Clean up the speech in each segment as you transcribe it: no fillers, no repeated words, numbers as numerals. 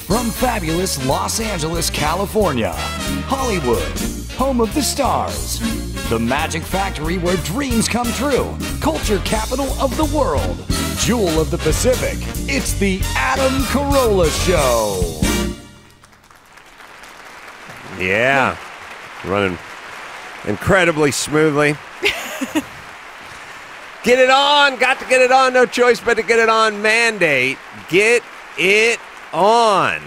From fabulous Los Angeles, California, Hollywood, home of the stars, the magic factory where dreams come true, culture capital of the world, jewel of the Pacific, it's the Adam Carolla Show. Yeah, running incredibly smoothly. Get it on. Got to get it on. No choice but to get it on. Mandate. Get it on.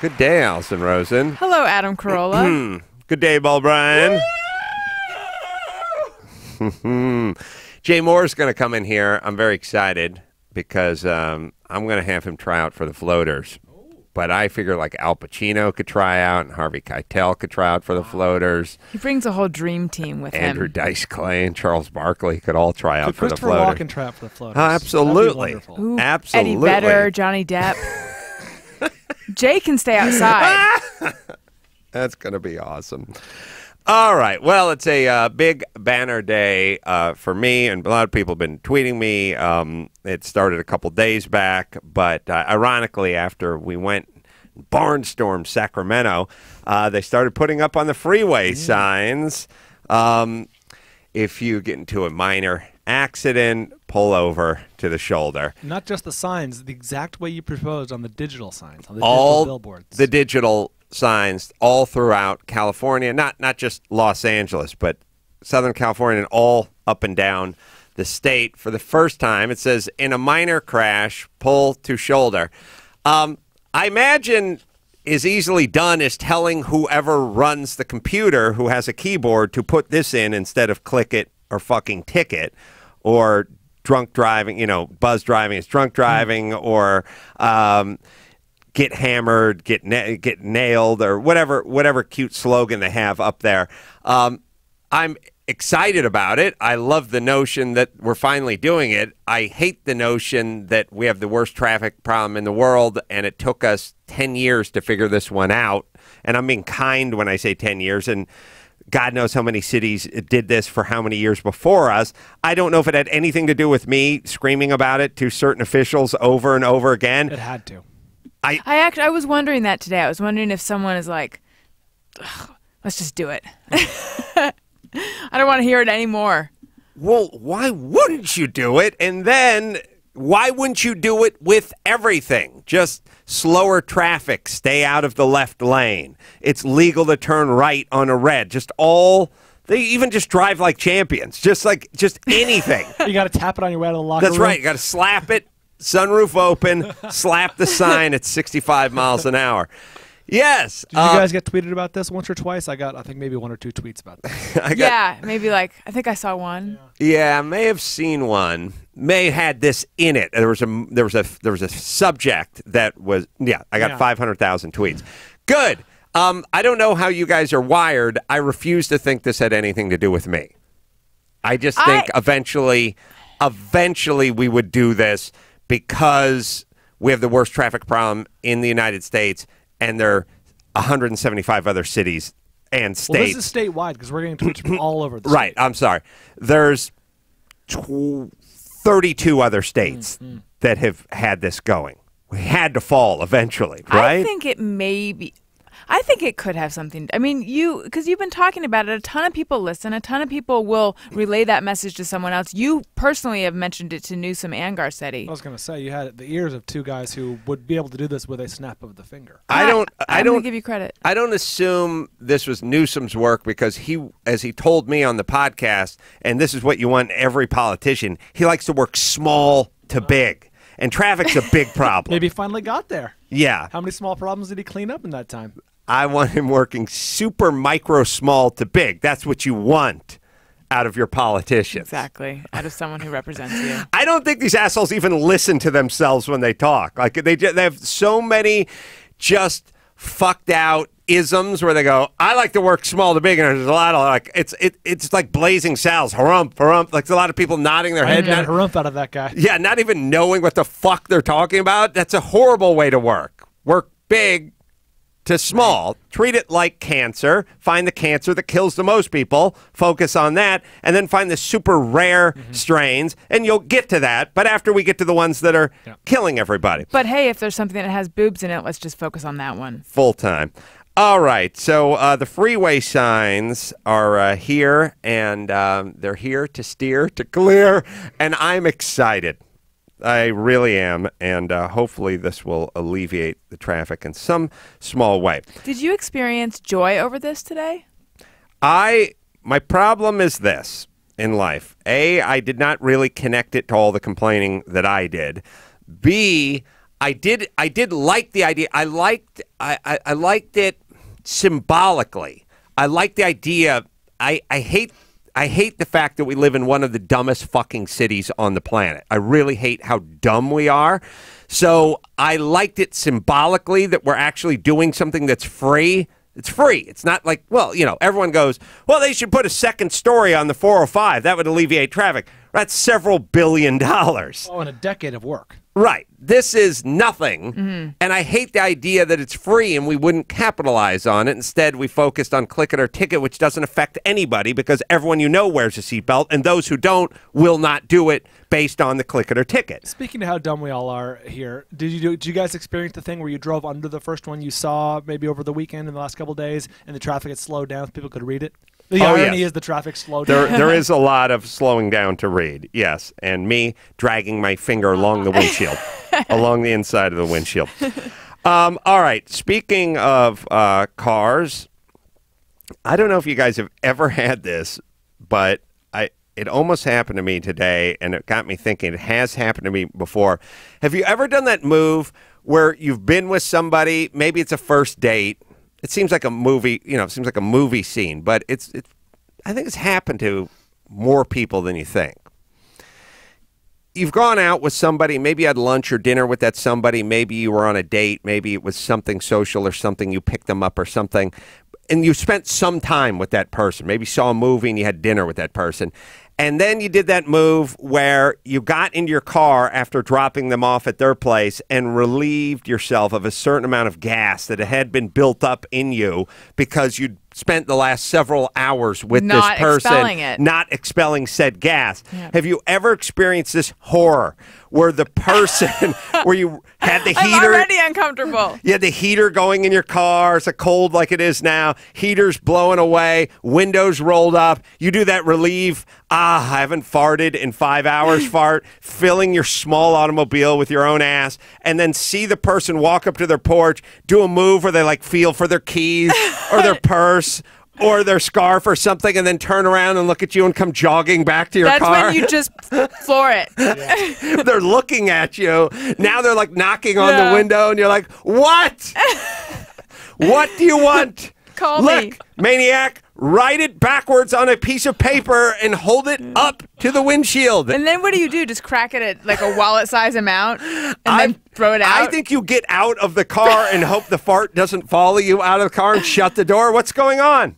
Good day, Allison Rosen. Hello, Adam Carolla. Good day, Ball Brian. Jay Mohr is going to come in here. I'm very excited because I'm going to have him try out for the floaters. But I figure like Al Pacino could try out and Harvey Keitel could try out for the floaters. He brings a whole dream team with Andrew him. Andrew Dice Clay and Charles Barkley could all try out for the floaters. Christopher Walken try out for the floaters. Absolutely. Ooh, absolutely. Eddie Vedder, Johnny Depp. Jay can stay outside. That's going to be awesome. All right. Well, it's a big banner day for me, and a lot of people have been tweeting me. It started a couple days back, but ironically, after we went barnstorm Sacramento, they started putting up on the freeway signs. If you get into a minor accident, pull over to the shoulder. Not just the signs, the exact way you proposed on the digital signs, on the all digital billboards. The digital signs all throughout California, not just Los Angeles, but Southern California and all up and down the state. For the first time, it says, in a minor crash, pull to shoulder. I imagine is easily done as telling whoever runs the computer who has a keyboard to put this in instead of click it or fucking ticket or drunk driving, you know, buzz driving is drunk driving or... get hammered, get nailed, or whatever cute slogan they have up there. I'm excited about it. I love the notion that we're finally doing it. I hate the notion that we have the worst traffic problem in the world, and it took us 10 years to figure this one out. And I'm being kind when I say 10 years, and God knows how many cities did this for how many years before us. I don't know if it had anything to do with me screaming about it to certain officials over and over again. It had to. I was wondering that today. I was wondering if someone is like, let's just do it. I don't want to hear it anymore. Well, why wouldn't you do it? And then why wouldn't you do it with everything? Just slower traffic, stay out of the left lane. It's legal to turn right on a red. Just all... They even just drive like champions. Just anything. You got to tap it on your way out of the locker room. That's right. You got to slap it. Sunroof open, slap the sign at 65 miles an hour. Yes. Did you guys get tweeted about this once or twice? I think, maybe one or two tweets about this. Yeah, maybe like, I think I saw one. Yeah, I may have seen one. May had this in it. There was a subject that was, yeah, I got 500,000 tweets. Good. I don't know how you guys are wired. I refuse to think this had anything to do with me. I just think eventually we would do this. Because we have the worst traffic problem in the United States, and there are 175 other cities and states. Well, this is statewide because we're getting tweets from all over the state. Right, I'm sorry. There's 32 other states that have had this going. We had to fall eventually, right? I think it may be. I think it could have something. I mean, because you've been talking about it. A ton of people listen. A ton of people will relay that message to someone else. You personally have mentioned it to Newsom and Garcetti. I was going to say you had the ears of two guys who would be able to do this with a snap of the finger. I'm going to give you credit. I don't assume this was Newsom's work because as he told me on the podcast, and this is what you want every politician. He likes to work small to big, and traffic's a big problem. Maybe he finally got there. Yeah. How many small problems did he clean up in that time? I want him working super micro small to big. That's what you want out of your politicians. Exactly. Out of someone who represents you. I don't think these assholes even listen to themselves when they talk. Like they have so many just fucked out isms where they go, I like to work small to big, and there's a lot of like it's like blazing saddles, harump, harump. Like a lot of people nodding their head. Not harump out of that guy. Yeah, not even knowing what the fuck they're talking about. That's a horrible way to work. Work big. to small. Treat it like cancer. Find the cancer that kills the most people. Focus on that, and then find the super rare strains, and you'll get to that. But after we get to the ones that are killing everybody. But hey, if there's something that has boobs in it, let's just focus on that one. Full time. All right, so the freeway signs are here, and they're here to steer, to clear, and I'm excited. I really am, and hopefully this will alleviate the traffic in some small way. Did you experience joy over this today? My problem is this in life. A, I did not really connect it to all the complaining that I did. B, I did like the idea. I liked it. Symbolically, I like the idea. I hate the fact that we live in one of the dumbest fucking cities on the planet. I really hate how dumb we are. So I liked it symbolically that we're actually doing something that's free. It's free. It's not like, well, you know, everyone goes, well, they should put a second story on the 405. That would alleviate traffic. That's several billion dollars. Oh, and a decade of work. Right. This is nothing, and I hate the idea that it's free and we wouldn't capitalize on it. Instead, we focused on click it or ticket, which doesn't affect anybody because everyone you know wears a seatbelt, and those who don't will not do it based on the click it or ticket. Speaking of how dumb we all are here, did you guys experience the thing where you drove under the first one you saw maybe over the weekend in the last couple of days, and the traffic had slowed down so people could read it? The irony is the traffic slowed down. There is a lot of slowing down to read, yes, and me dragging my finger along the windshield, along the inside of the windshield. All right, speaking of cars, I don't know if you guys have ever had this, but it almost happened to me today, and it got me thinking. It has happened to me before. Have you ever done that move where you've been with somebody, maybe it's a first date, it seems like a movie, you know, it seems like a movie scene, but it's I think it's happened to more people than you think. You've gone out with somebody, maybe you had lunch or dinner with that somebody, maybe you were on a date, maybe it was something social or something, you picked them up or something, and you spent some time with that person, maybe saw a movie and you had dinner with that person, and then you did that move where you got into your car after dropping them off at their place and relieved yourself of a certain amount of gas that had been built up in you because you'd spent the last several hours with this person, not expelling said gas. Yep. Have you ever experienced this horror where the person, where you had the heater? I'm already uncomfortable. You had the heater going in your car. It's a cold like it is now. Heater's blowing away. Windows rolled up. You do that relief. Ah, I haven't farted in 5 hours fart. Filling your small automobile with your own ass. And then see the person walk up to their porch, do a move where they like feel for their keys or their purse. Or their scarf or something, and then turn around and look at you and come jogging back to your car. That's when you just floor it. Yeah. They're looking at you. Now they're like knocking on the window, and you're like, what? What do you want? Call me. Look, maniac, write it backwards on a piece of paper and hold it up to the windshield. And then what do you do? Just crack it at like a wallet size amount and then throw it out? I think you get out of the car and hope the fart doesn't follow you out of the car and shut the door. What's going on?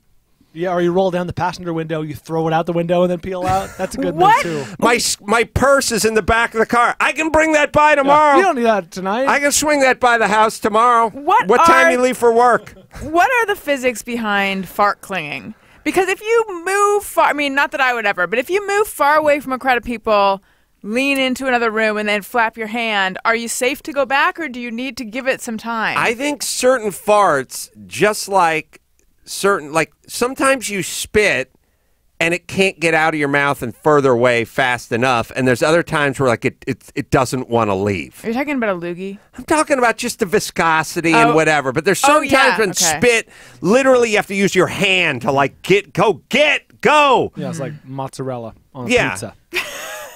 Yeah, or you roll down the passenger window, you throw it out the window and then peel out. That's a good move, too. My purse is in the back of the car. I can bring that by tomorrow. You don't need that tonight. I can swing that by the house tomorrow. What time you leave for work? What are the physics behind fart clinging? Because if you move far, I mean, not that I would ever, but if you move far away from a crowd of people, lean into another room and then flap your hand, are you safe to go back or do you need to give it some time? I think certain farts, just like certain, like sometimes you spit and it can't get out of your mouth and further away fast enough, and there's other times where like it doesn't want to leave. Are you talking about a loogie? I'm talking about just the viscosity and whatever, but there's certain times when spit, literally you have to use your hand to like go. Yeah, it's like mozzarella on a pizza.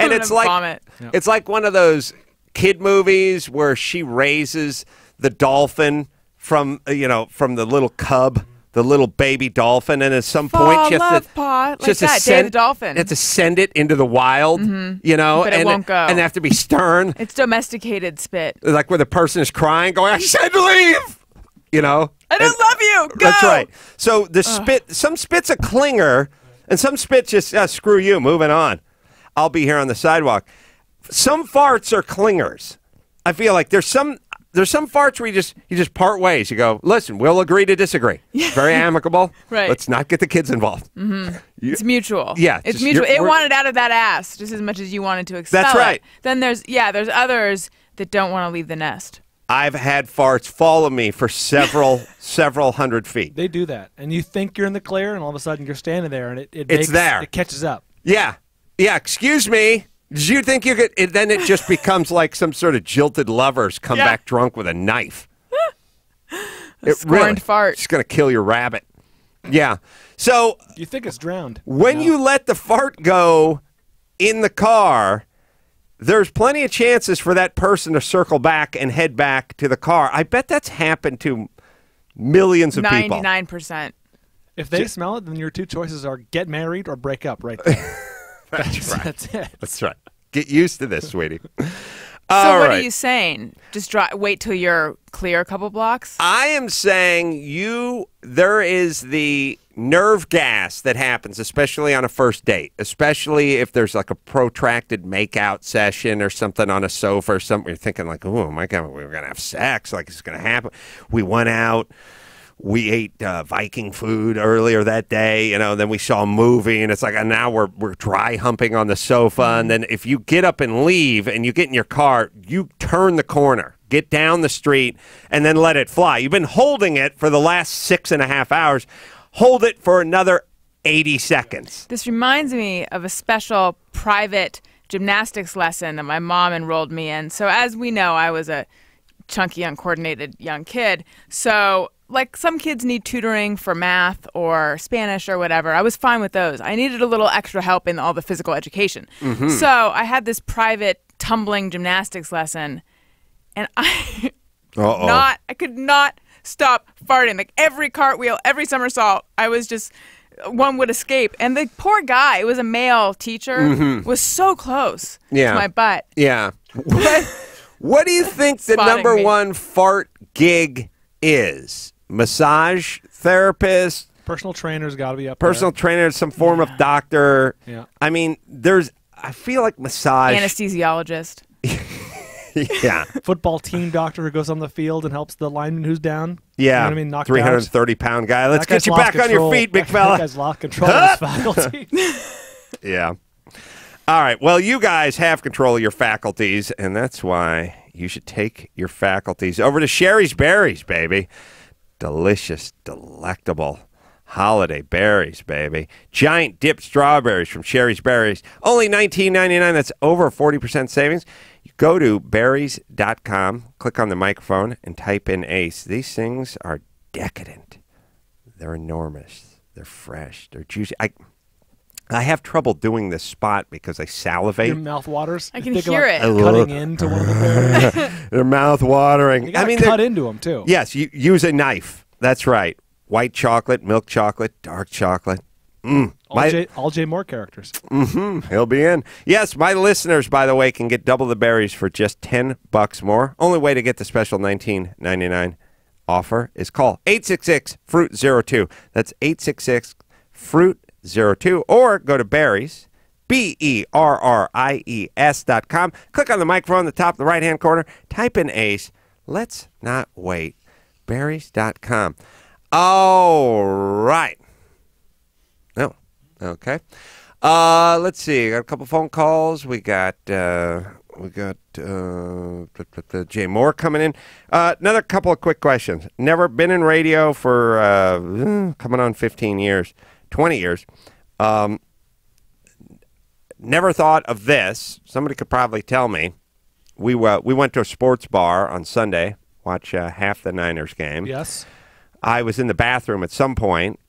And it's like vomit. It's like one of those kid movies where she raises the dolphin from, you know, from the little cub. The little baby dolphin, and at some point she has to, send it into the wild, you know, but it won't go. And they have to be stern. It's domesticated spit, like where the person is crying, going, "I said leave," you know. I don't love you. Go. That's right. So the spit, some spit's a clinger, and some spit just screw you, moving on. I'll be here on the sidewalk. Some farts are clingers. I feel like there's some. there's some farts where you just part ways. You go, listen, we'll agree to disagree. Very amicable. Right. Let's not get the kids involved. Mm-hmm. It's mutual. Yeah. It's just, mutual. It wanted out of that ass just as much as you wanted to expel. That's right. It. Then there's others that don't want to leave the nest. I've had farts follow me for several hundred feet. They do that. And you think you're in the clear, and all of a sudden you're standing there, and it catches up. Yeah. Yeah, excuse me. Did you think you could? Then it just becomes like some sort of jilted lovers come back drunk with a knife. It scorned really, fart. It's going to kill your rabbit. Yeah. So you think it's drowned. When you let the fart go in the car, there's plenty of chances for that person to circle back and head back to the car. I bet that's happened to millions of people. 99%. If they smell it, then your two choices are get married or break up right there. That's right. Get used to this, sweetie. So what are you saying? Just wait till you're clear a couple blocks? I am saying there is the nerve gas that happens, especially on a first date, especially if there's like a protracted makeout session or something on a sofa or something. You're thinking like, oh, my God, we're going to have sex. Like, it's going to happen. We went out. We ate Viking food earlier that day, you know, then we saw a movie, and it's like, and now we're dry humping on the sofa. And then if you get up and leave and you get in your car, you turn the corner, get down the street, and then let it fly. You've been holding it for the last 6.5 hours. Hold it for another 80 seconds. This reminds me of a special private gymnastics lesson that my mom enrolled me in. So as we know, I was a chunky, uncoordinated young kid. So like some kids need tutoring for math or Spanish or whatever. I was fine with those. I needed a little extra help in all the physical education. Mm-hmm. So I had this private tumbling gymnastics lesson, and I could not stop farting. Like every cartwheel, every somersault, I was just, one would escape. And the poor guy, it was a male teacher, mm-hmm. was so close to my butt. Yeah. What do you think the number one fart gig is? Massage therapist, personal trainer's got to be up there. Personal trainer, some form of doctor. Yeah, I mean, I feel like massage anesthesiologist. Yeah, football team doctor who goes on the field and helps the lineman who's down. Yeah, you know what I mean, knocked 330-pound guy. Let's get you back on your feet, big fella. That guy's lost control of his faculty. Yeah. All right. Well, you guys have control of your faculties, and that's why you should take your faculties over to Sherry's Berries, baby. Delicious, delectable holiday berries, baby. Giant dipped strawberries from Sherry's Berries. Only $19.99. That's over 40% savings. You go to berries.com, click on the microphone, and type in ACE. These things are decadent. They're enormous. They're fresh. They're juicy. I have trouble doing this spot because I salivate. Your mouth waters. I can hear it. Cutting into one of the berries. Their mouth watering. You cut into them, too. Yes, you use a knife. That's right. White chocolate, milk chocolate, dark chocolate. Mm. All Jay Mohr characters. Mm-hmm. He'll be in. Yes, my listeners, by the way, can get double the berries for just $10 more. Only way to get the special $19.99 offer is call 866-FRUIT-02. That's 866-FRUIT-02. 02 or go to berries, berries.com. Click on the microphone on the top of the right-hand corner. Type in ACE. Let's not wait. Berries.com. All right. No. Okay. Let's see. Got a couple phone calls. We got Jay Mohr coming in. Another couple of quick questions. Never been in radio for coming on 15 years. 20 years. Never thought of this. Somebody could probably tell me. We went to a sports bar on Sunday, watch half the Niners game. Yes. I was in the bathroom at some point,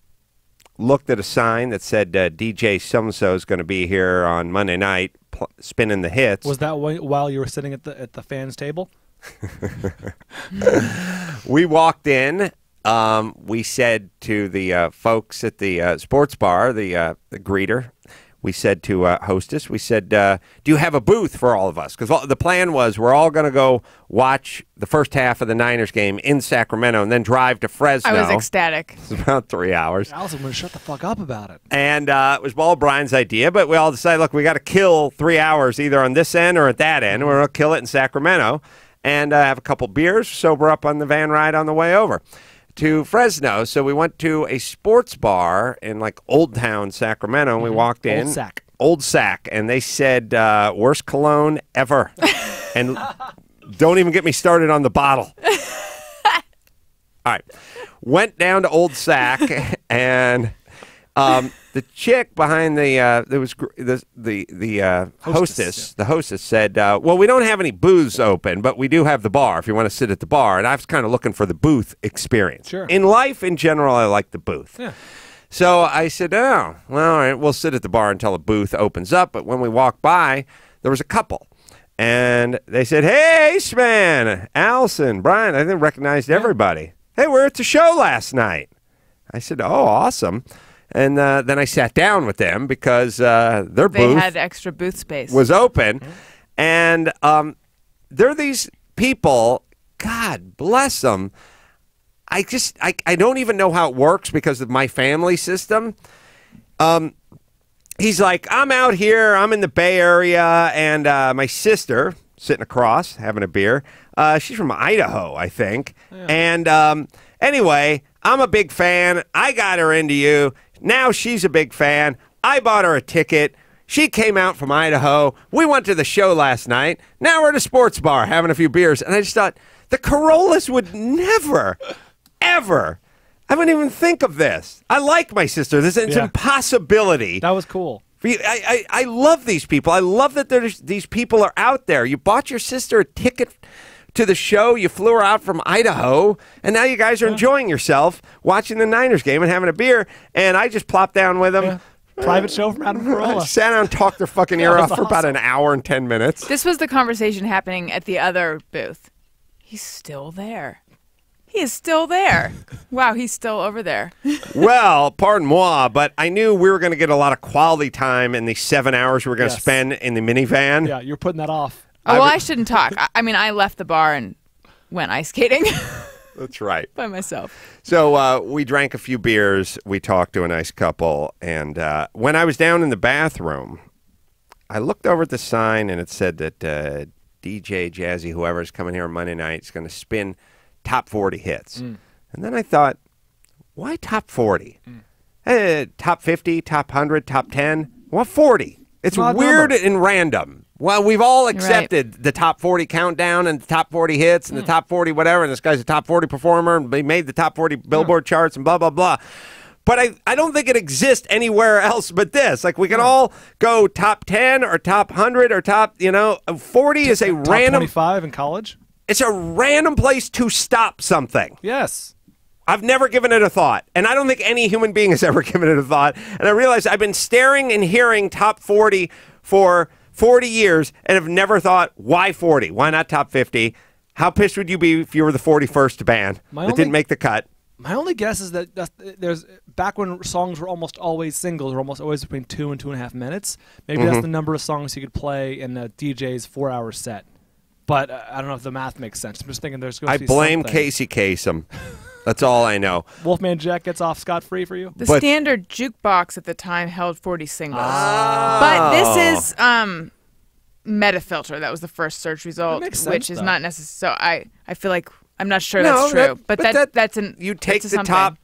looked at a sign that said DJ so-and-so is going to be here on Monday night spinning the hits. Was that while you were sitting at the fans table? We walked in. We said to the folks at the sports bar, the greeter, we said to hostess, we said, do you have a booth for all of us? Because the plan was we're all going to go watch the first half of the Niners game in Sacramento and then drive to Fresno. I was ecstatic. It's about 3 hours. Allison wouldn't shut the fuck up about it. And it was Ball Brian's idea, but we all decided, look, we got to kill 3 hours either on this end or at that end. We're going to kill it in Sacramento. and have a couple beers, sober up on the van ride on the way over to Fresno. So we went to a sports bar in like Old Town, Sacramento, and we walked in. Old Sac. And they said, worst cologne ever. And don't even get me started on the bottle. All right. Went down to Old Sac, and the chick behind the hostess said, "Well, we don't have any booths open, but we do have the bar. If you want to sit at the bar." And I was kind of looking for the booth experience. Sure. In life, in general, I like the booth. Yeah. So I said, "Oh, well, all right, we'll sit at the bar until the booth opens up." But when we walked by, there was a couple. And they said, "Hey, H-Man, Allison, Brian," I think recognized everybody. "Hey, we were at the show last night." I said, "Oh, awesome." And then I sat down with them because their booth had extra booth space. Was open. Mm-hmm. And there are these people, God bless them. I don't even know how it works because of my family system. He's like, "I'm out here, I'm in the Bay Area, and my sister, sitting across, having a beer, she's from Idaho, I think, and anyway, I'm a big fan, I got her into you, now she's a big fan, I bought her a ticket, she came out from Idaho, we went to the show last night, now we're at a sports bar having a few beers," and I just thought, the Carollas would never, ever... I wouldn't even think of this. I like my sister. This is an impossibility. That was cool. I love these people. I love that these people are out there. You bought your sister a ticket to the show. You flew her out from Idaho. And now you guys are enjoying yourself watching the Niners game and having a beer. And I just plopped down with them. Yeah. Private show from Adam Carolla. I sat down and talked their fucking ear off for about an hour and 10 minutes. This was the conversation happening at the other booth. He's still there. He is still there. Wow, he's still over there. Well, pardon moi, but I knew we were going to get a lot of quality time in the 7 hours we were going to spend in the minivan. Yeah, you're putting that off. Oh, well, I shouldn't talk. I mean, I left the bar and went ice skating. That's right. By myself. So we drank a few beers. We talked to a nice couple. And when I was down in the bathroom, I looked over at the sign, and it said that DJ Jazzy, whoever's coming here on Monday night, is going to spin... Top 40 hits. Mm. And then I thought, why top 40? Mm. Top 50, top 100, top 10. Well, 40. It's weird and random. Well, we've all accepted the top 40 countdown and the top 40 hits and the top 40 whatever, and this guy's a top 40 performer and they made the top 40 Billboard charts and blah, blah, blah. But I don't think it exists anywhere else but this. Like, we can all go top 10 or top 100 or top, you know, 40 is a random. 25 in college? It's a random place to stop something. Yes. I've never given it a thought, and I don't think any human being has ever given it a thought. And I realized I've been staring and hearing top 40 for 40 years and have never thought, why 40? Why not top 50? How pissed would you be if you were the 41st band that didn't make the cut? My only guess is that there's back when songs were almost always singles, were almost always between 2 and 2.5 minutes. Maybe that's the number of songs you could play in a DJ's 4-hour set. But I don't know if the math makes sense. I'm just thinking there's going to be something. I blame Casey Kasem. That's all I know. Wolfman Jack gets off scot-free for you? The standard jukebox at the time held 40 singles. Oh. But this is Metafilter. That was the first search result, which is not necessary. So I feel like I'm not sure that's true. But that's an You take the top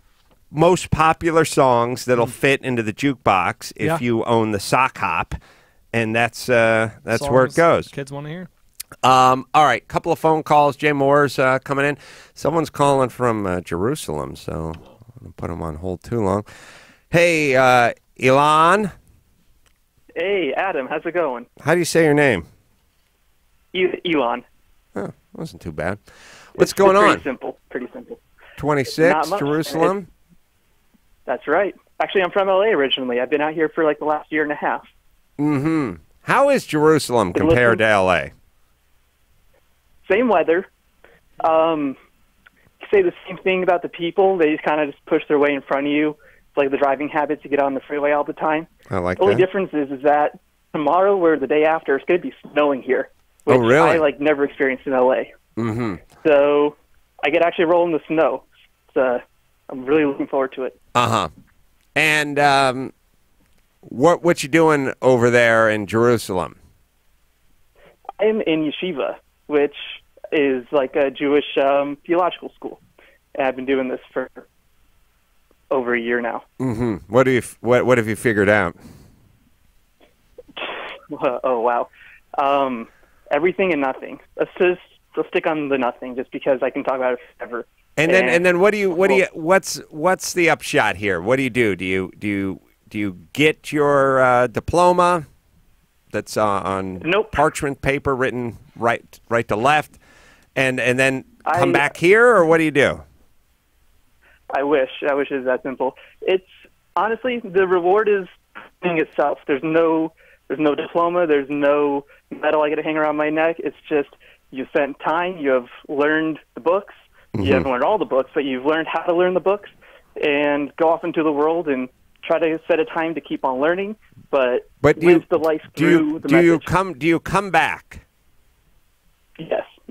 most popular songs that'll fit into the jukebox if you own the sock hop, and that's where it goes. Kids want to hear. All right, couple of phone calls. Jay Mohr's coming in. Someone's calling from Jerusalem, so I'm gonna put him on hold too long. Hey, Elon. Hey, Adam, how's it going? How do you say your name? Elon. Oh, wasn't too bad. What's going on? Pretty simple. Pretty simple. 26, Jerusalem. That's right. Actually, I'm from LA originally. I've been out here for like the last year and a half. Mm-hmm. How is Jerusalem compared to LA? Same weather. You say the same thing about the people. They just kind of push their way in front of you. It's like the driving habits you get on the freeway all the time. I like that. The only difference is that tomorrow or the day after, it's going to be snowing here, which I like never experienced in L.A. Mm-hmm. So I get actually rolling the snow. So I'm really looking forward to it. Uh-huh. And what you doing over there in Jerusalem? I'm in yeshiva, which is like a Jewish theological school. And I've been doing this for over a year now. Mm-hmm. What have you figured out? Oh, wow. Everything and nothing. Let's stick on the nothing, just because I can talk about it forever. And then what's the upshot here? What do you do? Do you get your diploma that's on parchment paper written right to left, and then come back here, or what do you do? I wish it was that simple. It's honestly, the reward is in itself. There's no diploma. There's no medal I get to hang around my neck. It's just you spent time. You have learned the books. Mm-hmm. You haven't learned all the books, but you've learned how to learn the books, and go off into the world and try to set a time to keep on learning. But live the life through the message. Do you come back?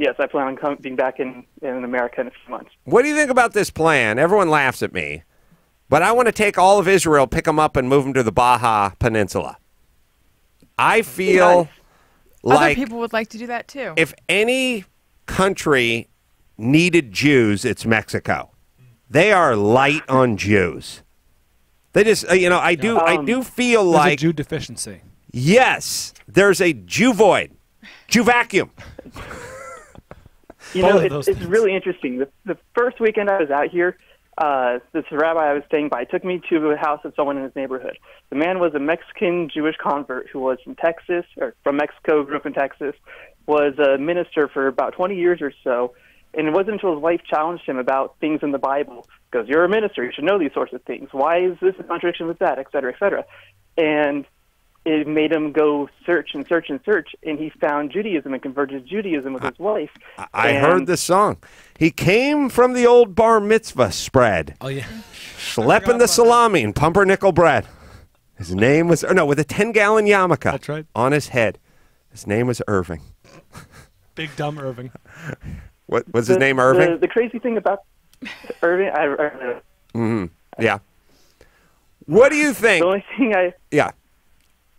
Yes, I plan on being back in America in a few months. What do you think about this plan? Everyone laughs at me, but I want to take all of Israel, pick them up, and move them to the Baja Peninsula. I feel like other people would like to do that too. If any country needed Jews, it's Mexico. They are light on Jews. They just, you know, I do feel like a Jew deficiency. Yes, there's a Jew void, Jew vacuum. You know, it's really interesting. The first weekend I was out here, this rabbi I was staying by took me to a house of someone in his neighborhood. The man was a Mexican Jewish convert who was from Texas, or from Mexico, grew up in Texas, was a minister for about 20 years or so, and it wasn't until his wife challenged him about things in the Bible. He goes, you're a minister, you should know these sorts of things. Why is this a contradiction with that, et cetera, et cetera? And it made him go search and search and search, and he found Judaism and converted to Judaism with his wife. I heard this song. He came from the old bar mitzvah spread. Oh, yeah. Schlepping the salami and pumpernickel bread. His name was, or no, with a 10-gallon yarmulke That's right. on his head. His name was Irving. Big dumb Irving. What was his name, Irving? The crazy thing about Irving, I mm-hmm. Yeah. What do you think? The only thing I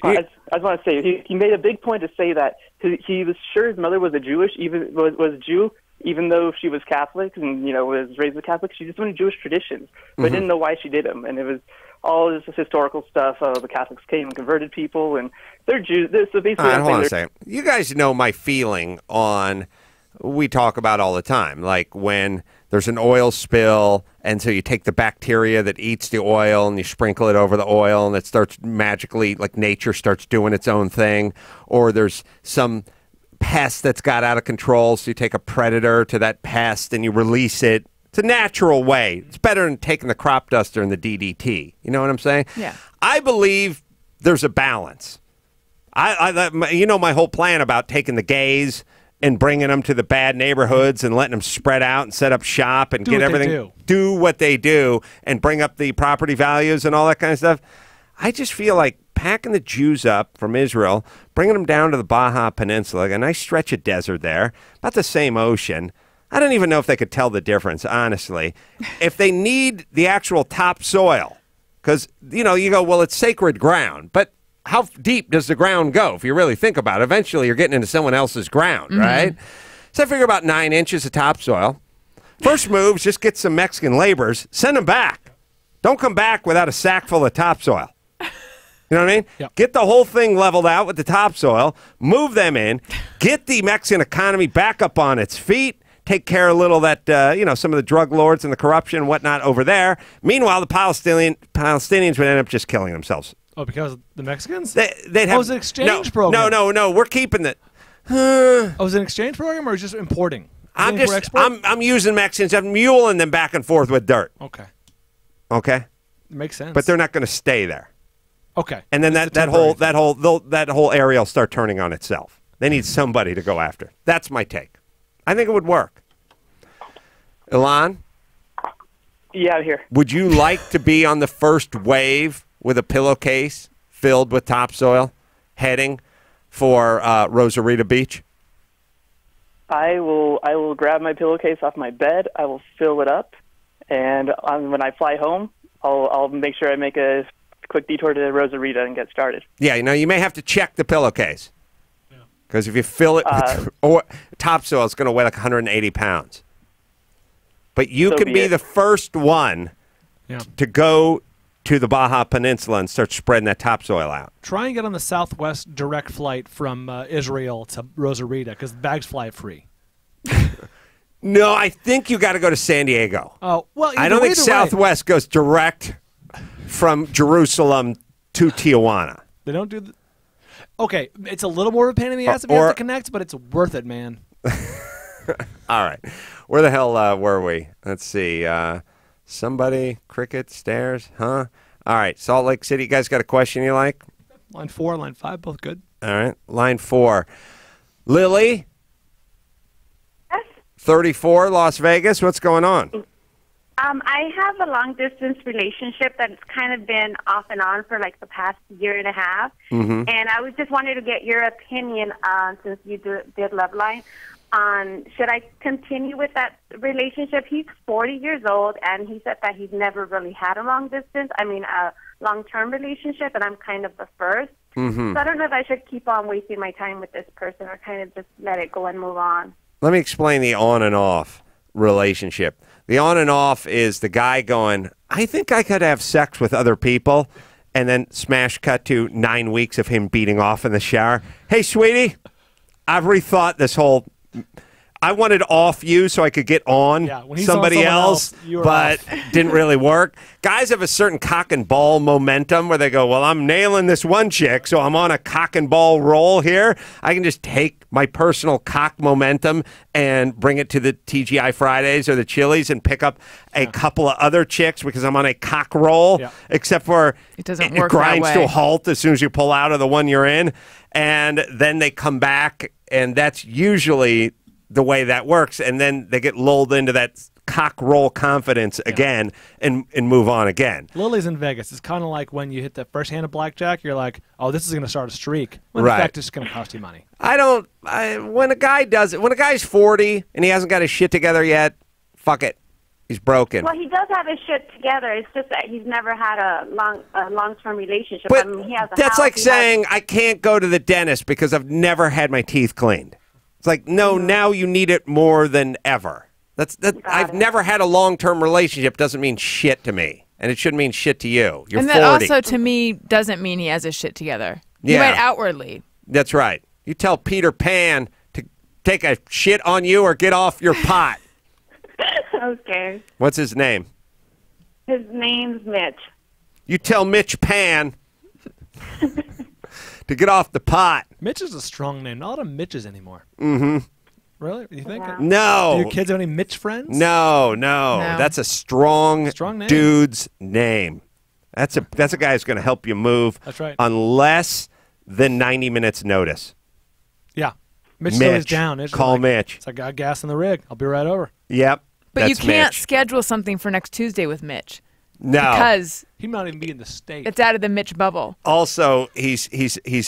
just want to say, he made a big point to say that he was sure his mother was a Jewish, was a Jew, even though she was Catholic and was raised a Catholic. She just wanted Jewish traditions, but mm-hmm. didn't know why she did them, and it was all this historical stuff. The Catholics came and converted people, and they're Jews. So basically, I want to say, you guys know my feeling on. We talk about all the time, like when there's an oil spill, and so you take the bacteria that eats the oil and you sprinkle it over the oil, and it starts magically, like nature starts doing its own thing, or there's some pest that's got out of control, so you take a predator to that pest and you release it. It's a natural way. It's better than taking the crop duster and the DDT. You know what I'm saying? Yeah. I believe there's a balance. My whole plan about taking the gays and bringing them to the bad neighborhoods and letting them spread out and set up shop and get everything, do what they do, and bring up the property values and all that kind of stuff. I just feel like packing the Jews up from Israel, bringing them down to the Baja Peninsula, a nice stretch of desert there, about the same ocean. I don't even know if they could tell the difference, honestly. If they need the actual topsoil, because, you go, well, it's sacred ground, but how deep does the ground go? If you really think about it, eventually you're getting into someone else's ground, mm-hmm. right? So I figure about 9 inches of topsoil. First moves, just get some Mexican laborers, send them back. Don't come back without a sack full of topsoil. You know what I mean? Yep. Get the whole thing leveled out with the topsoil, move them in, get the Mexican economy back up on its feet, take care of a little of that, some of the drug lords and the corruption and whatnot over there. Meanwhile, the Palestinians would end up just killing themselves. Oh, because the Mexicans? They'd have, was it an exchange program? No. We're keeping the. Was it an exchange program or just importing? I'm using Mexicans. I'm muling them back and forth with dirt. Okay. Makes sense. But they're not going to stay there. Okay. And then that whole area will start turning on itself. They need somebody to go after. That's my take. I think it would work. Ilan? Yeah, I'm here. Would you like to be on the first wave? With a pillowcase filled with topsoil, heading for Rosarita Beach? I will grab my pillowcase off my bed. I will fill it up, and when I fly home, I'll make sure I make a quick detour to Rosarita and get started. Yeah, you may have to check the pillowcase. Yeah. Because if you fill it with topsoil, it's going to weigh like 180 pounds. But you can be the first one to go to the Baja Peninsula and start spreading that topsoil out. Try and get on the Southwest direct flight from Israel to Rosarita, because bags fly free. No, I think you got to go to San Diego. Oh, well, I don't think Southwest goes direct from Jerusalem to Tijuana. They don't do the... Okay, it's a little more of a pain in the ass if you have to connect, but it's worth it, man. All right. Where the hell were we? Let's see. Somebody, cricket, stairs, huh? All right, Salt Lake City. You guys got a question you like? Line 4, line 5, both good. All right, line 4. Lily? Yes? 34, Las Vegas. What's going on? I have a long-distance relationship that's kind of been off and on for like the past year and a half. Mm-hmm. And I was just wanted to get your opinion on, since you did Love Line, on should I continue with that relationship? He's 40 years old, and he said that he's never really had a long-distance, I mean a long-term relationship, and I'm kind of the first. Mm-hmm. So I don't know if I should keep on wasting my time with this person or kind of just let it go and move on. Let me explain the on and off relationship. The on and off is the guy going, I think I could have sex with other people, and then smash cut to 9 weeks of him beating off in the shower. Hey, sweetie, I've rethought this whole... I wanted off you so I could get on somebody else, but didn't really work. Guys have a certain cock and ball momentum where they go, well, I'm nailing this one chick, so I'm on a cock and ball roll here. I can just take my personal cock momentum and bring it to the TGI Fridays or the Chili's and pick up a couple of other chicks because I'm on a cock roll, except for it doesn't work. It grinds to a halt as soon as you pull out of the one you're in, and then they come back, and that's usually the way that works, and then they get lulled into that cock roll confidence again and move on again. Lily's in Vegas. It's kind of like when you hit that first hand of blackjack, you're like, oh, this is going to start a streak. When in fact, it's going to cost you money. When a guy does it, when a guy's 40 and he hasn't got his shit together yet, fuck it. He's broken. Well, he does have his shit together. It's just that he's never had a long-term relationship. But I mean, he has a house, like saying, I can't go to the dentist because I've never had my teeth cleaned. It's like, no, now you need it more than ever. I've never had a long-term relationship. Doesn't mean shit to me, and it shouldn't mean shit to you. You're 40. And that also, to me, doesn't mean he has his shit together. Yeah. He went outwardly. That's right. You tell Peter Pan to take a shit on you or get off your pot. Okay. What's his name? His name's Mitch. You tell Mitch Pan to get off the pot. Mitch is a strong name. Not a lot of Mitches anymore. Mm-hmm. Really? You think? Yeah. No. Do your kids have any Mitch friends? No, no. That's a strong name. Dude's name. That's a guy who's going to help you move. That's right. Unless the 90 minutes notice. Yeah. Mitch is down. It's call like, Mitch. It's like, I got gas in the rig. I'll be right over. Yep. But you can't schedule something for next Tuesday with Mitch. No, because he might even be in the state. It's out of the Mitch bubble. Also, he's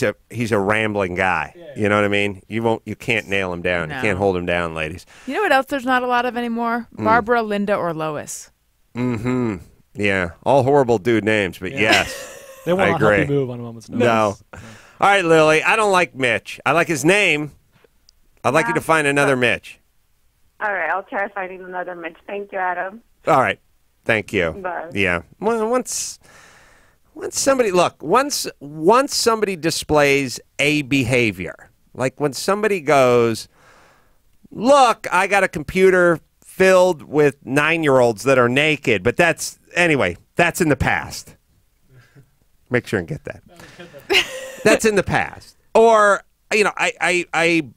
a rambling guy. Yeah. You know what I mean? You can't nail him down. No. You can't hold him down, ladies. You know what else? There's not a lot of anymore. Barbara, Linda, or Lois. Mm-hmm. Yeah, all horrible dude names, but yes, they want to help you move on a moment's notice. No. All right, Lily. I don't like Mitch. I like his name. I'd like you to find another Mitch. All right, I'll try finding another Mitch. Thank you, Adam. All right. Thank you. Bye. Yeah. Well, once somebody displays a behavior, like when somebody goes, look, I got a computer filled with 9-year-olds that are naked, but that's in the past. Make sure and get that. That's in the past. Or, you know, I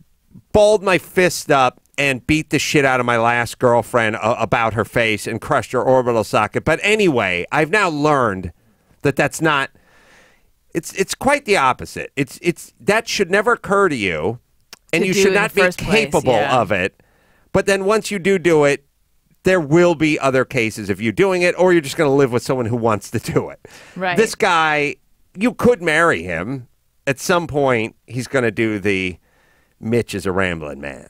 balled my fist up and beat the shit out of my last girlfriend about her face and crushed her orbital socket. But anyway, I've now learned that that's not... It's quite the opposite. That should never occur to you, and you should not be capable of it. But then once you do it, there will be other cases of you doing it, or you're just going to live with someone who wants to do it. Right. This guy, you could marry him. At some point, he's going to do the Mitch is a rambling man.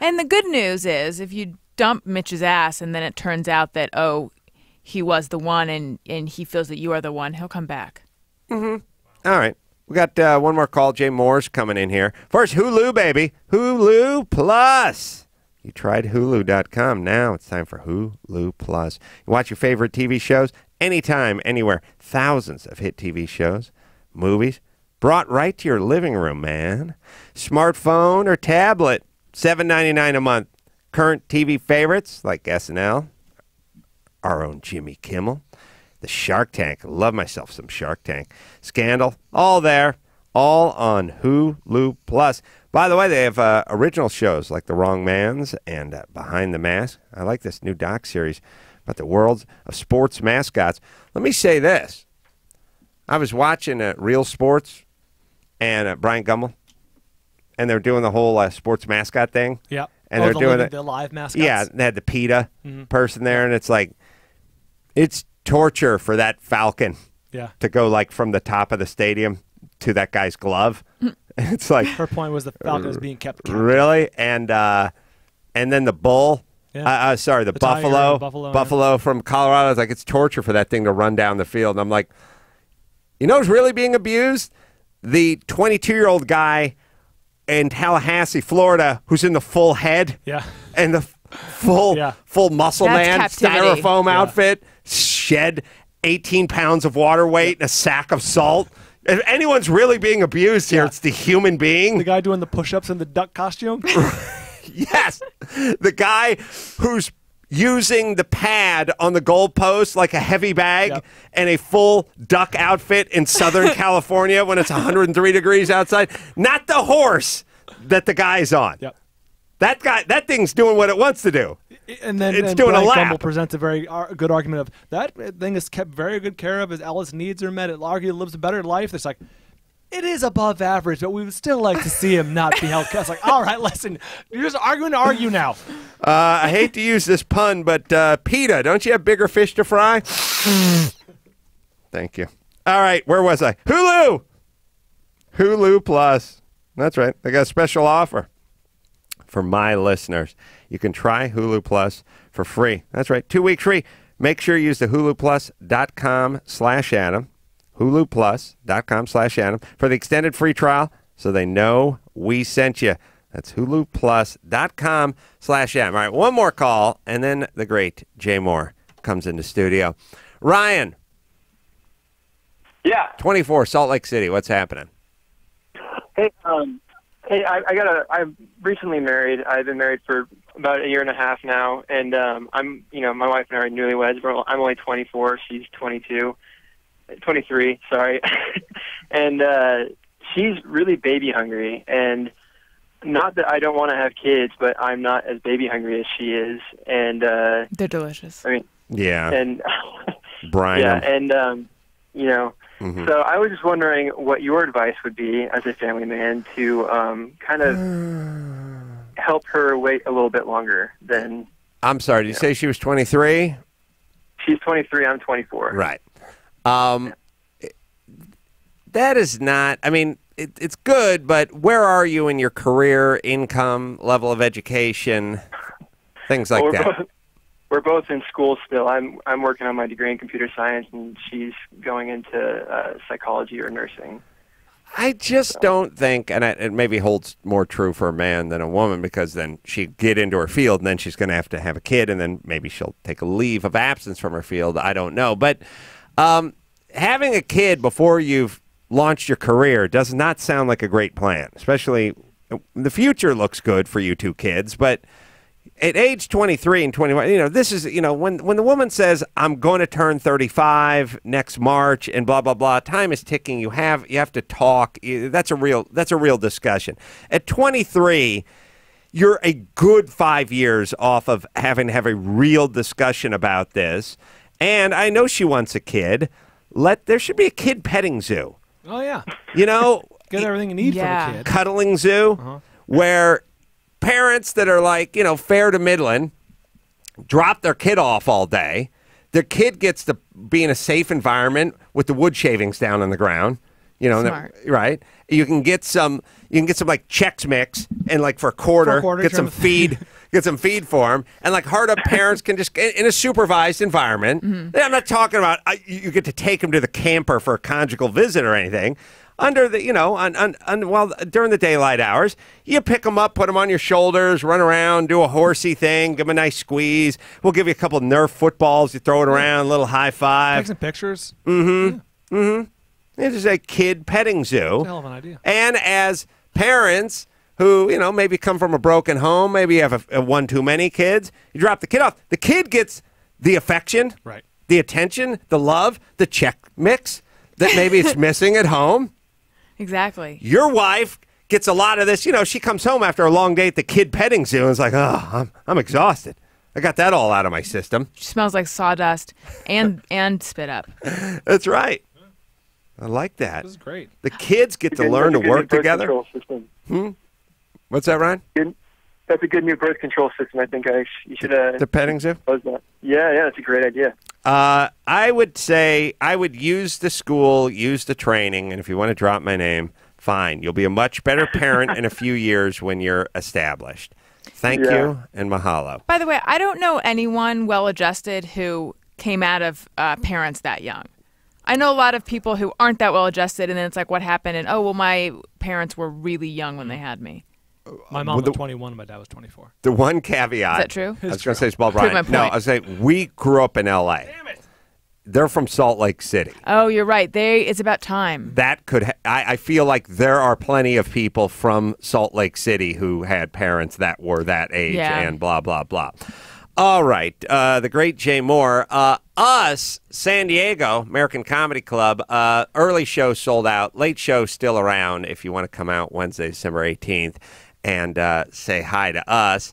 And the good news is, if you dump Mitch's ass and then it turns out that, oh, he was the one and he feels that you are the one, he'll come back. Mm-hmm. All right. We got one more call. Jay Mohr's coming in here. First, Hulu, baby. Hulu Plus. You tried Hulu.com. Now it's time for Hulu Plus. You watch your favorite TV shows anytime, anywhere. Thousands of hit TV shows, movies, brought right to your living room, man. Smartphone or tablet, $7.99 a month. Current TV favorites like SNL, our own Jimmy Kimmel, the Shark Tank. Love myself some Shark Tank. Scandal, all there, all on Hulu Plus. By the way, they have original shows like The Wrong Man's and Behind the Mask. I like this new doc series about the worlds of sports mascots. Let me say this. I was watching Real Sports and Brian Gumbel, and they're doing the whole sports mascot thing. Yeah. And they're doing the live mascots. Yeah, they had the PETA person there, and it's like, it's torture for that falcon to go like from the top of the stadium to that guy's glove. It's like her point was the falcon was being kept captive. Really, and then the bull. Yeah. Sorry, the buffalo, buffalo from Colorado. It's like it's torture for that thing to run down the field. And I'm like, you know who's really being abused? The 22-year-old guy in Tallahassee, Florida, who's in the full head, and the full full muscle man captivity. Styrofoam outfit, shed 18 pounds of water weight, and a sack of salt. If anyone's really being abused here, it's the human being. The guy doing the push-ups in the duck costume? Yes. The guy who's using the pad on the goalpost like a heavy bag and a full duck outfit in Southern California when it's 103 degrees outside. Not the horse that the guy's on. Yep. That guy, that thing's doing what it wants to do. And then it's doing a lap. Gumbel presents a very good argument of that thing is kept very good care of as Alice needs are met. It arguably lives a better life. It's like, it is above average, but we would still like to see him not be held. It's like, all right, listen, you're just arguing to argue now. I hate to use this pun, but PETA, don't you have bigger fish to fry? Thank you. All right, where was I? Hulu! Hulu Plus. That's right. They got a special offer for my listeners. You can try Hulu Plus for free. That's right, 2 week free. Make sure you use the huluplus.com/Adam, huluplus.com/Adam for the extended free trial so they know we sent you. That's huluplus.com/Adam. All right, one more call, and then the great Jay Mohr comes into studio. Ryan. Yeah. 24, Salt Lake City. What's happening? Hey, hey, I'm recently married. I've been married for about a year and a half now, and I'm, you know, my wife and I are newlyweds. But I'm only 24; she's 23. Sorry, and she's really baby hungry. And not that I don't want to have kids, but I'm not as baby hungry as she is. And they're delicious. I mean, yeah, and brine. Yeah, and you know. Mm-hmm. So I was just wondering what your advice would be as a family man to kind of help her wait a little bit longer than... I'm sorry, did you say she was 23? She's 23, I'm 24. Right. That is not... I mean, it's good, but where are you in your career, income, level of education, things like that? We're both in school still. I'm working on my degree in computer science, and she's going into psychology or nursing. I just don't think, and it maybe holds more true for a man than a woman, because then she'd get into her field, and then she's going to have a kid, and then maybe she'll take a leave of absence from her field. I don't know. But having a kid before you've launched your career does not sound like a great plan, especially the future looks good for you two kids, but... At age 23 and 21, you know, this is, you know, when the woman says, I'm going to turn 35 next March and blah, blah, blah, time is ticking. You have to talk. That's a real discussion. At 23, you're a good 5 years off of having to have a real discussion about this. And I know she wants a kid. There should be a kid petting zoo. Oh, yeah. You know. Get everything you need from a kid. Cuddling zoo where... Parents that are like, you know, fair to middling, drop their kid off all day. Their kid gets to be in a safe environment with the wood shavings down on the ground. You know, right? You can get some like Chex Mix and like for a quarter, get some feed, get some feed for them. And like hard up parents can just in a supervised environment. Mm-hmm. I'm not talking about you get to take them to the camper for a conjugal visit or anything. under the, you know, well, during the daylight hours, you pick them up, put them on your shoulders, run around, do a horsey thing, give them a nice squeeze. We'll give you a couple of Nerf footballs. You throw it around, a little high five. Take some pictures. Mm-hmm. Yeah. Mm-hmm. It is a kid petting zoo. That's a hell of an idea. And as parents who, you know, maybe come from a broken home, maybe you have a one too many kids, you drop the kid off. The kid gets the affection, right? The attention, the love, the check mix that maybe it's missing at home. Exactly. Your wife gets a lot of this. You know, she comes home after a long day at the kid petting zoo and is like, oh, I'm exhausted. I got that all out of my system. She smells like sawdust and spit up. That's right. I like that. This is great. The kids get to learn to work together. Hmm? What's that, Ryan? That's a good new birth control system. I think you should. The petting zoo? Yeah, that's a great idea. I would say I would use the school, use the training, and if you want to drop my name, fine. You'll be a much better parent in a few years when you're established. Thank you and mahalo. By the way, I don't know anyone well-adjusted who came out of parents that young. I know a lot of people who aren't that well-adjusted, and then it's like, what happened? And, oh, well, my parents were really young when they had me. My mom was 21, my dad was 24. The one caveat. Is that true? I was going to say, Small Brian. No, I was saying, we grew up in L.A. Damn it. They're from Salt Lake City. Oh, you're right. It's about time. That could. I feel like there are plenty of people from Salt Lake City who had parents that were that age and blah, blah, blah. All right. The great Jay Mohr. Us, San Diego, American Comedy Club, early show sold out. Late show still around if you want to come out Wednesday, December 18th. And say hi to us.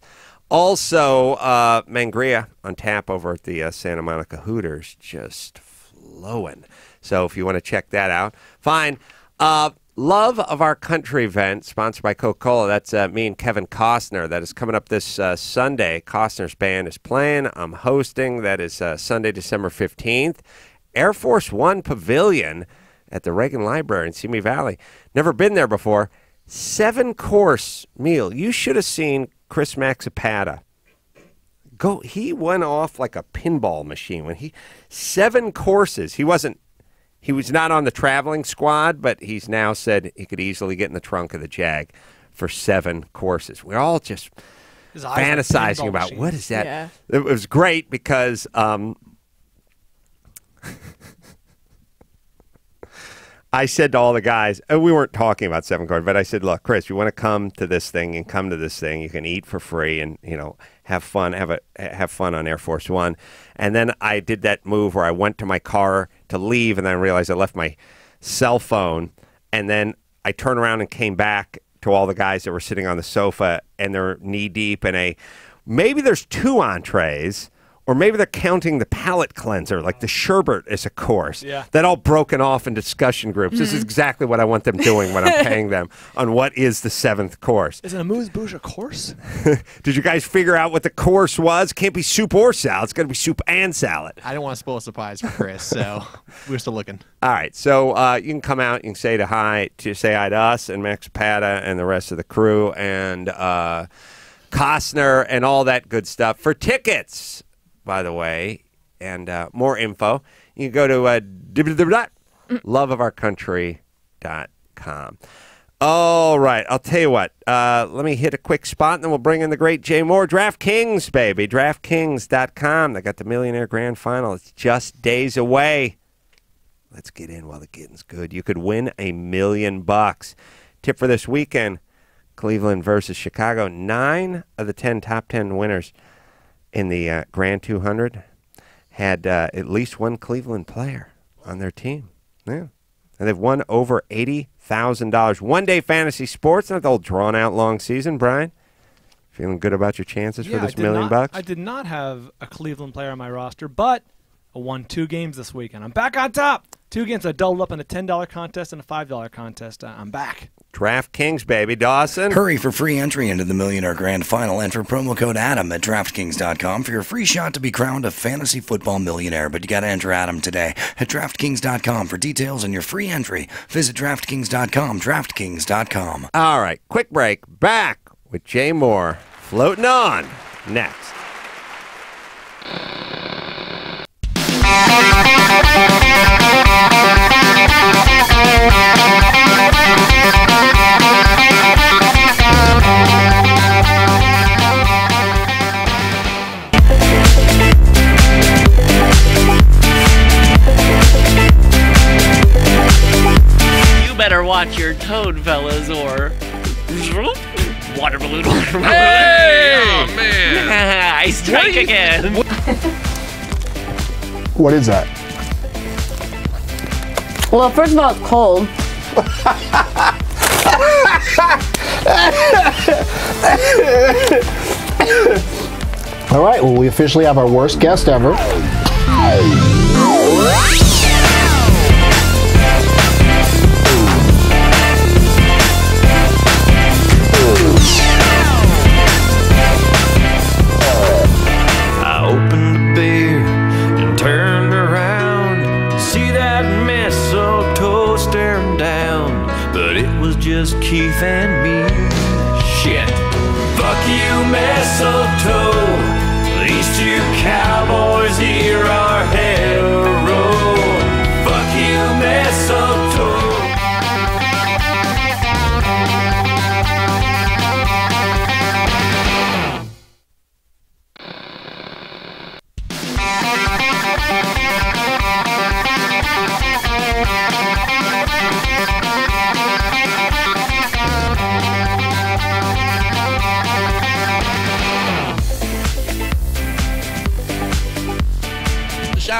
Also, Mangria on tap over at the Santa Monica Hooters, just flowing. So if you want to check that out, fine. Love of Our Country event, sponsored by Coca-Cola. That's me and Kevin Costner. That is coming up this Sunday. Costner's band is playing. I'm hosting. That is Sunday, December 15th. Air Force One Pavilion at the Reagan Library in Simi Valley. Never been there before. 7-course meal. You should have seen Chris Maxipata. Go. He went off like a pinball machine when he 7 courses. He was not on the traveling squad, but he's now said he could easily get in the trunk of the Jag for 7 courses. We're all just fantasizing about machine. What is that? Yeah. It was great because I said to all the guys, we weren't talking about 7 courses, but I said, look, Chris, you want to come to this thing and come to this thing. You can eat for free and, you know, have fun, have fun on Air Force One. And then I did that move where I went to my car to leave, and then I realized I left my cell phone. And then I turned around and came back to all the guys that were sitting on the sofa, and they're knee-deep in a, maybe there's 2 entrees, or maybe they're counting the palate cleanser, like the sherbet is a course. Yeah. That all broken off in discussion groups. Mm-hmm. This is exactly what I want them doing when I'm paying them on what is the 7th course. Is it a amuse-bouche a course? Did you guys figure out what the course was? Can't be soup or salad. It's going to be soup and salad. I don't want to spoil surprise for Chris, so we're still looking. All right, so you can come out. You can say hi to us and Maxipata and the rest of the crew and Costner and all that good stuff. For tickets, by the way, and more info, you can go to loveofourcountry.com. All right, I'll tell you what. Let me hit a quick spot, and then we'll bring in the great Jay Mohr. DraftKings, baby. DraftKings.com. They got the Millionaire Grand Final. It's just days away. Let's get in while the getting's good. You could win $1 million. Tip for this weekend, Cleveland versus Chicago. 9 of the 10 top 10 winners in the Grand 200 had at least one Cleveland player on their team. Yeah. And they've won over $80,000. One-day fantasy sports, not the old drawn-out long season, Brian. Feeling good about your chances for this $1 million? I did not have a Cleveland player on my roster, but I won 2 games this weekend. I'm back on top. 2 games. I doubled up in a $10 contest and a $5 contest. I'm back. DraftKings, baby. Dawson. Hurry for free entry into the Millionaire Grand Final. Enter promo code Adam at DraftKings.com for your free shot to be crowned a fantasy football millionaire. But you got to enter Adam today at DraftKings.com for details and your free entry. Visit DraftKings.com. DraftKings.com. All right. Quick break. Back with Jay Mohr. Floating on. Next. watch your toad, fellas, or water balloon. Hey! Oh man! I strike again. What is that? Well, first of all, it's cold. All right. Well, we officially have our worst guest ever. Just Keith and me. Shit. Fuck you, mistletoe. These two cowboys here are hetero. Fuck you, mistletoe.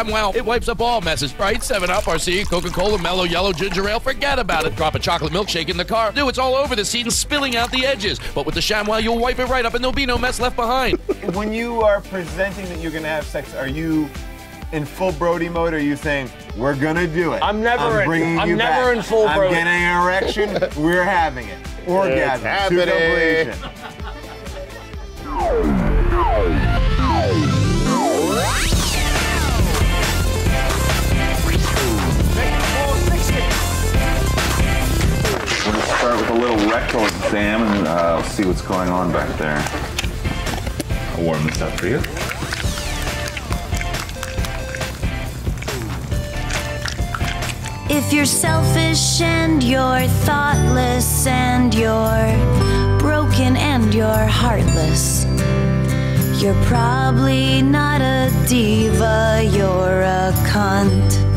Well, it wipes up all messes, right? 7-Up, RC, Coca-Cola, Mellow Yellow, Ginger Ale, forget about it. Drop a chocolate milkshake in the car. Dude, it's all over the seat and spilling out the edges. But with the ShamWow, you'll wipe it right up and there'll be no mess left behind. When you are presenting that you're going to have sex, are you in full Brody mode, or are you saying, we're going to do it? I'm never in full Brody. I'm getting an erection. We're having it. Orgasm. It's happening. We'll just start with a little rectal exam and we'll see what's going on back there. I'll warm this up for you. If you're selfish and you're thoughtless and you're broken and you're heartless, you're probably not a diva, you're a cunt.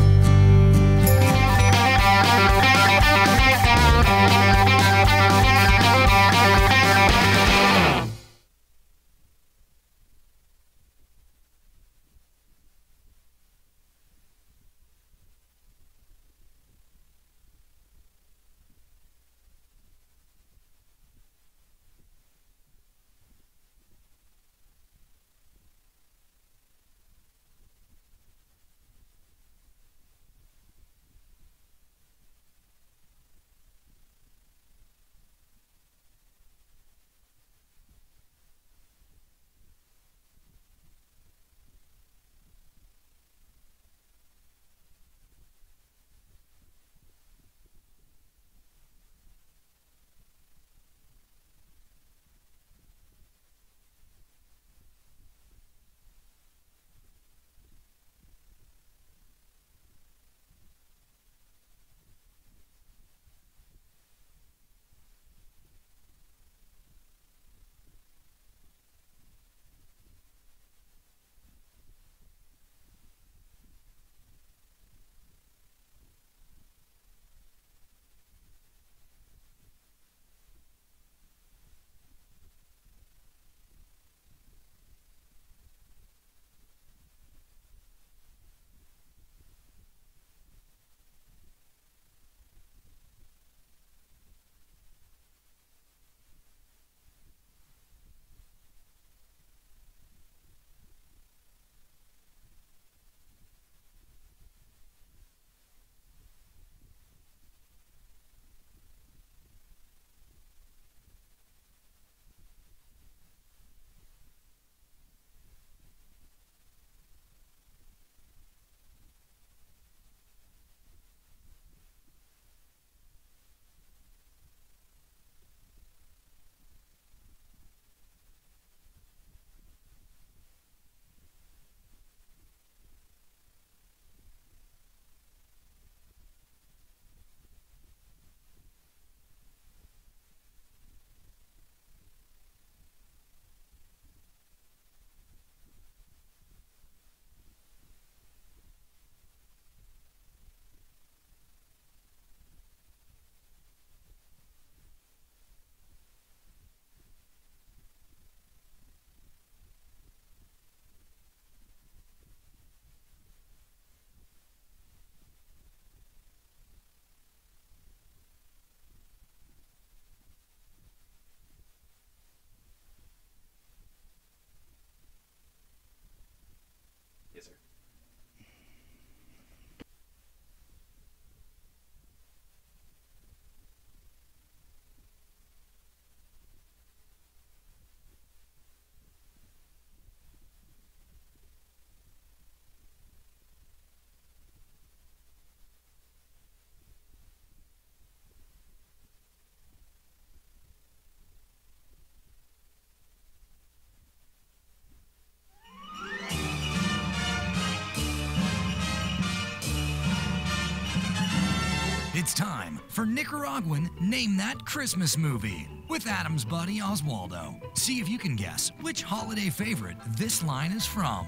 It's time for Nicaraguan Name That Christmas Movie with Adam's buddy Oswaldo. See if you can guess which holiday favorite this line is from.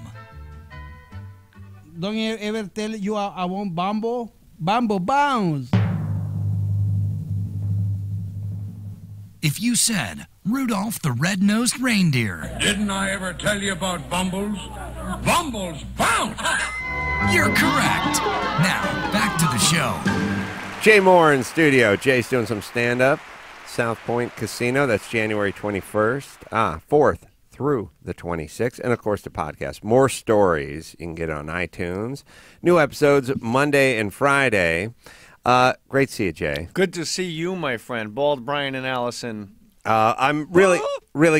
Don't you ever tell you I want Bambo? Bambo Bounce! If you said Rudolph the Red-Nosed Reindeer. Didn't I ever tell you about Bumbles? Bumbles Bounce! You're correct. Now, back to the show. Jay Mohr in studio. Jay's doing some stand-up. South Point Casino. That's January 21st. 4th through the 26th. And, of course, the podcast. More stories you can get on iTunes. New episodes Monday and Friday. Great to see you, Jay. Good to see you, my friend. Bald Brian and Allison. I'm really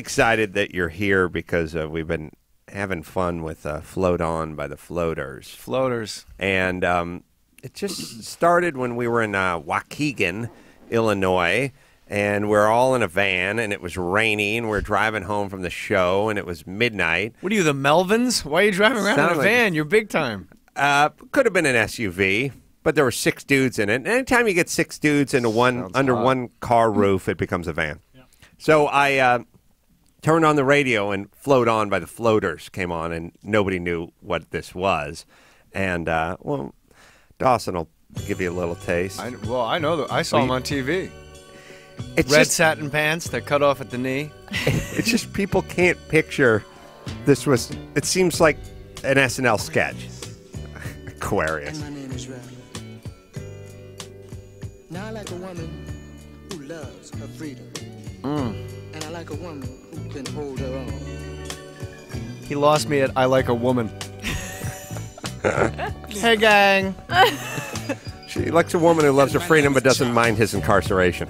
excited that you're here because we've been having fun with Float On by the Floaters. Floaters. And it just started when we were in Waukegan, Illinois, and we're all in a van, and it was raining. We're driving home from the show, and it was midnight. What are you, the Melvins? Why are you driving around in a van? You're big time. Could have been an SUV, but there were 6 dudes in it. And anytime you get 6 dudes into one car roof, it becomes a van. Yeah. So I turned on the radio, and Float On by the Floaters came on, and nobody knew what this was. And, well, Dawson will give you a little taste. I know. I saw him on TV. It's red satin pants that cut off at the knee. It's just people can't picture this was. It seems like an SNL sketch. Aquarius. And my name is Ray. Now I like a woman who loves her freedom. And I like a woman who can hold her own. He lost me at I like a woman. Hey, gang. She likes a woman who loves her freedom but doesn't mind his incarceration.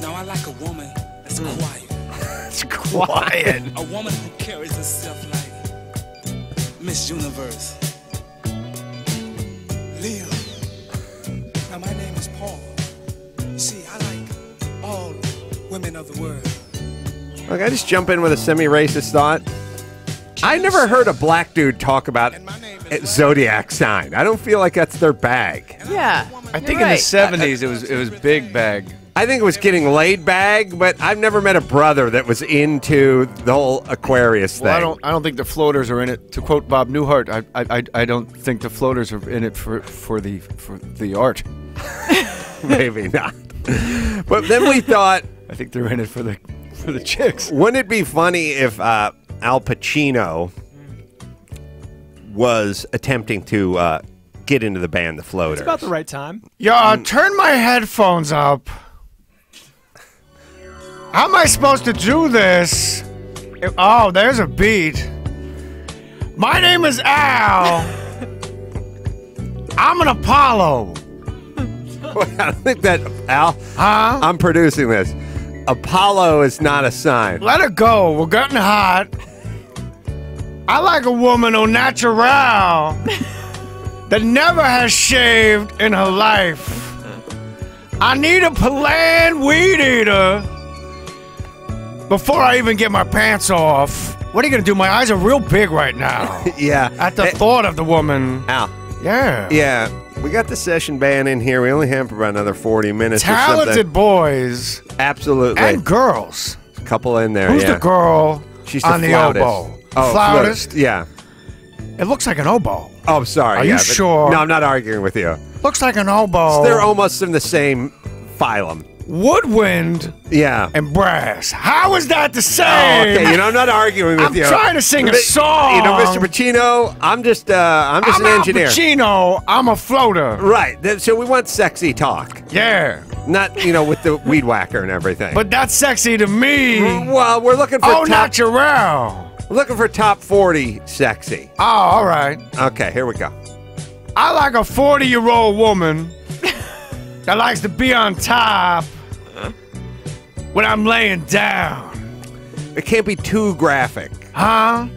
Now I like a woman that's quiet. It's quiet. A woman who carries herself like Miss Universe. Leo. Now my name is Paul. You see, I like all women of the world. Look, I just jump in with a semi-racist thought. I never heard a black dude talk about zodiac sign. I don't feel like that's their bag. Yeah, I think in the 70s it was big bag. I think it was getting laid bag, but I've never met a brother that was into the whole Aquarius thing. Well, I don't think the Floaters are in it. To quote Bob Newhart, I don't think the Floaters are in it for the art. Maybe not. But then we thought, I think they're in it for the chicks. Wouldn't it be funny if Al Pacino was attempting to get into the band, the Floaters? It's about the right time. Yeah, turn my headphones up. How am I supposed to do this? Oh, there's a beat. My name is Al. I'm an Apollo. Wait, I don't think that, Al. Huh? I'm producing this. Apollo is not a sign. Let it go. We're getting hot. I like a woman au natural that never has shaved in her life. I need a Palan weed eater before I even get my pants off. What are you going to do? My eyes are real big right now. Yeah. At the thought of the woman. Ow. Yeah. Yeah. We got the session band in here. We only have for about another 40 minutes or something. Talented boys. Absolutely. And girls. A couple in there. Who's the girl on the oboe? Oh, flautist? Yeah. It looks like an oboe. Oh, I'm sorry. Are you sure? No, I'm not arguing with you. Looks like an oboe. So they're almost in the same phylum. Woodwind. Yeah. And brass. How is that the same? Oh, okay. You know, I'm not arguing with you. I'm trying to sing a song. You know, Mr. Pacino, I'm just an engineer. Pacino, I'm a floater. Right. So we want sexy talk. Yeah. Not, you know, with the weed whacker and everything. But that's sexy to me. Well, we're looking for natural. Looking for top 40 sexy. Oh, all right. Okay, here we go. I like a 40-year-old woman that likes to be on top when I'm laying down. It can't be too graphic. Huh?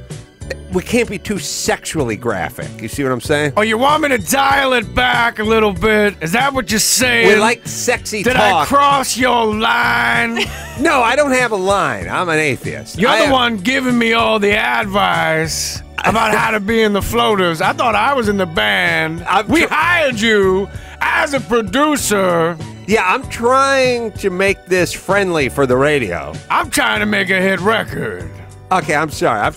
We can't be too sexually graphic. You see what I'm saying? Oh, you want me to dial it back a little bit? Is that what you're saying? We like sexy talk. Did I cross your line? No, I don't have a line. I'm an atheist. You're the one giving me all the advice about how to be in the Floaters. I thought I was in the band. We hired you as a producer... Yeah, I'm trying to make this friendly for the radio. I'm trying to make a hit record. Okay, I'm sorry. I'm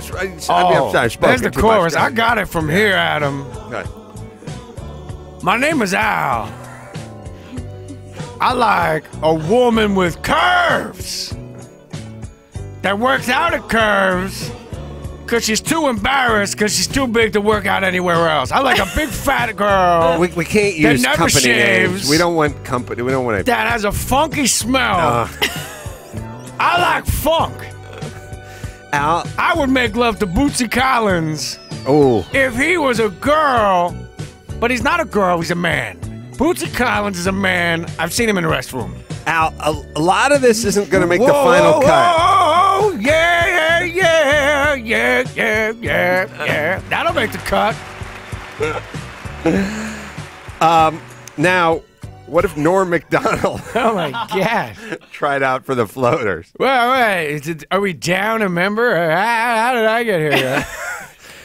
sorry. There's the chorus. I got it from here, Adam. Good. My name is Al. I like a woman with curves that works out at Curves because she's too embarrassed because she's too big to work out anywhere else. I like a big fat girl. We can't use that never company shaves, names. We don't want company. We don't want that has a funky smell. I like funk. Al, I would make love to Bootsy Collins. Oh, if he was a girl, but he's not a girl. He's a man. Bootsy Collins is a man. I've seen him in the restroom. Al, a lot of this isn't going to make the final cut. Oh, yeah. That'll make the cut. Now, what if Norm MacDonald? Oh my God! Tried out for the Floaters. Well, wait, are we down a member? How did I get here?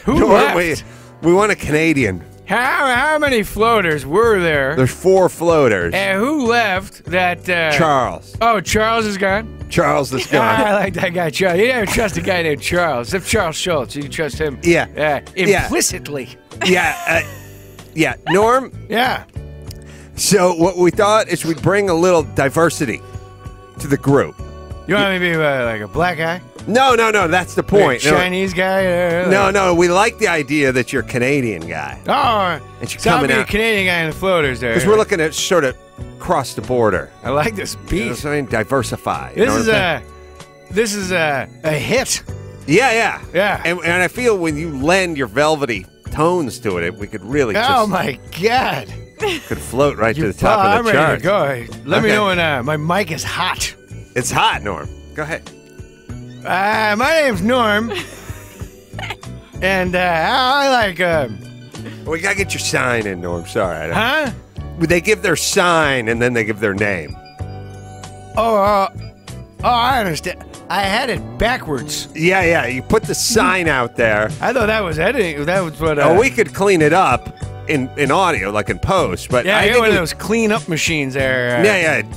Who Norm, left? We want a Canadian. How many Floaters were there? There's 4 Floaters. And who left that? Charles. Oh, Charles is gone? Charles is gone. I like that guy, Charles. You never trust a guy named Charles. Except Charles Schultz. You can trust him. Yeah. Implicitly. Yeah. Norm? Yeah. So what we thought is we'd bring a little diversity to the group. You want me to be like a black guy? No, that's the point. Like Chinese guy? No, we like the idea that you're a Canadian guy. Oh, and you're coming out. A Canadian guy in the Floaters there. Because we're looking at sort of cross the border. I like this piece. You know what I mean? Diversify. This is a hit. Yeah. And I feel when you lend your velvety tones to it, we could really Oh, my God. Could float right to the top of the chart. Ready to go. Let me know when my mic is hot. It's hot, Norm. Go ahead. My name's Norm, and I like. We gotta get your sign in, Norm. Sorry, I don't. Huh? They give their sign and then they give their name. Oh, I understand. I had it backwards. Yeah. You put the sign out there. I thought that was editing. That was what. Oh, we could clean it up in audio, like in post. But yeah, I think one of those clean up machines there.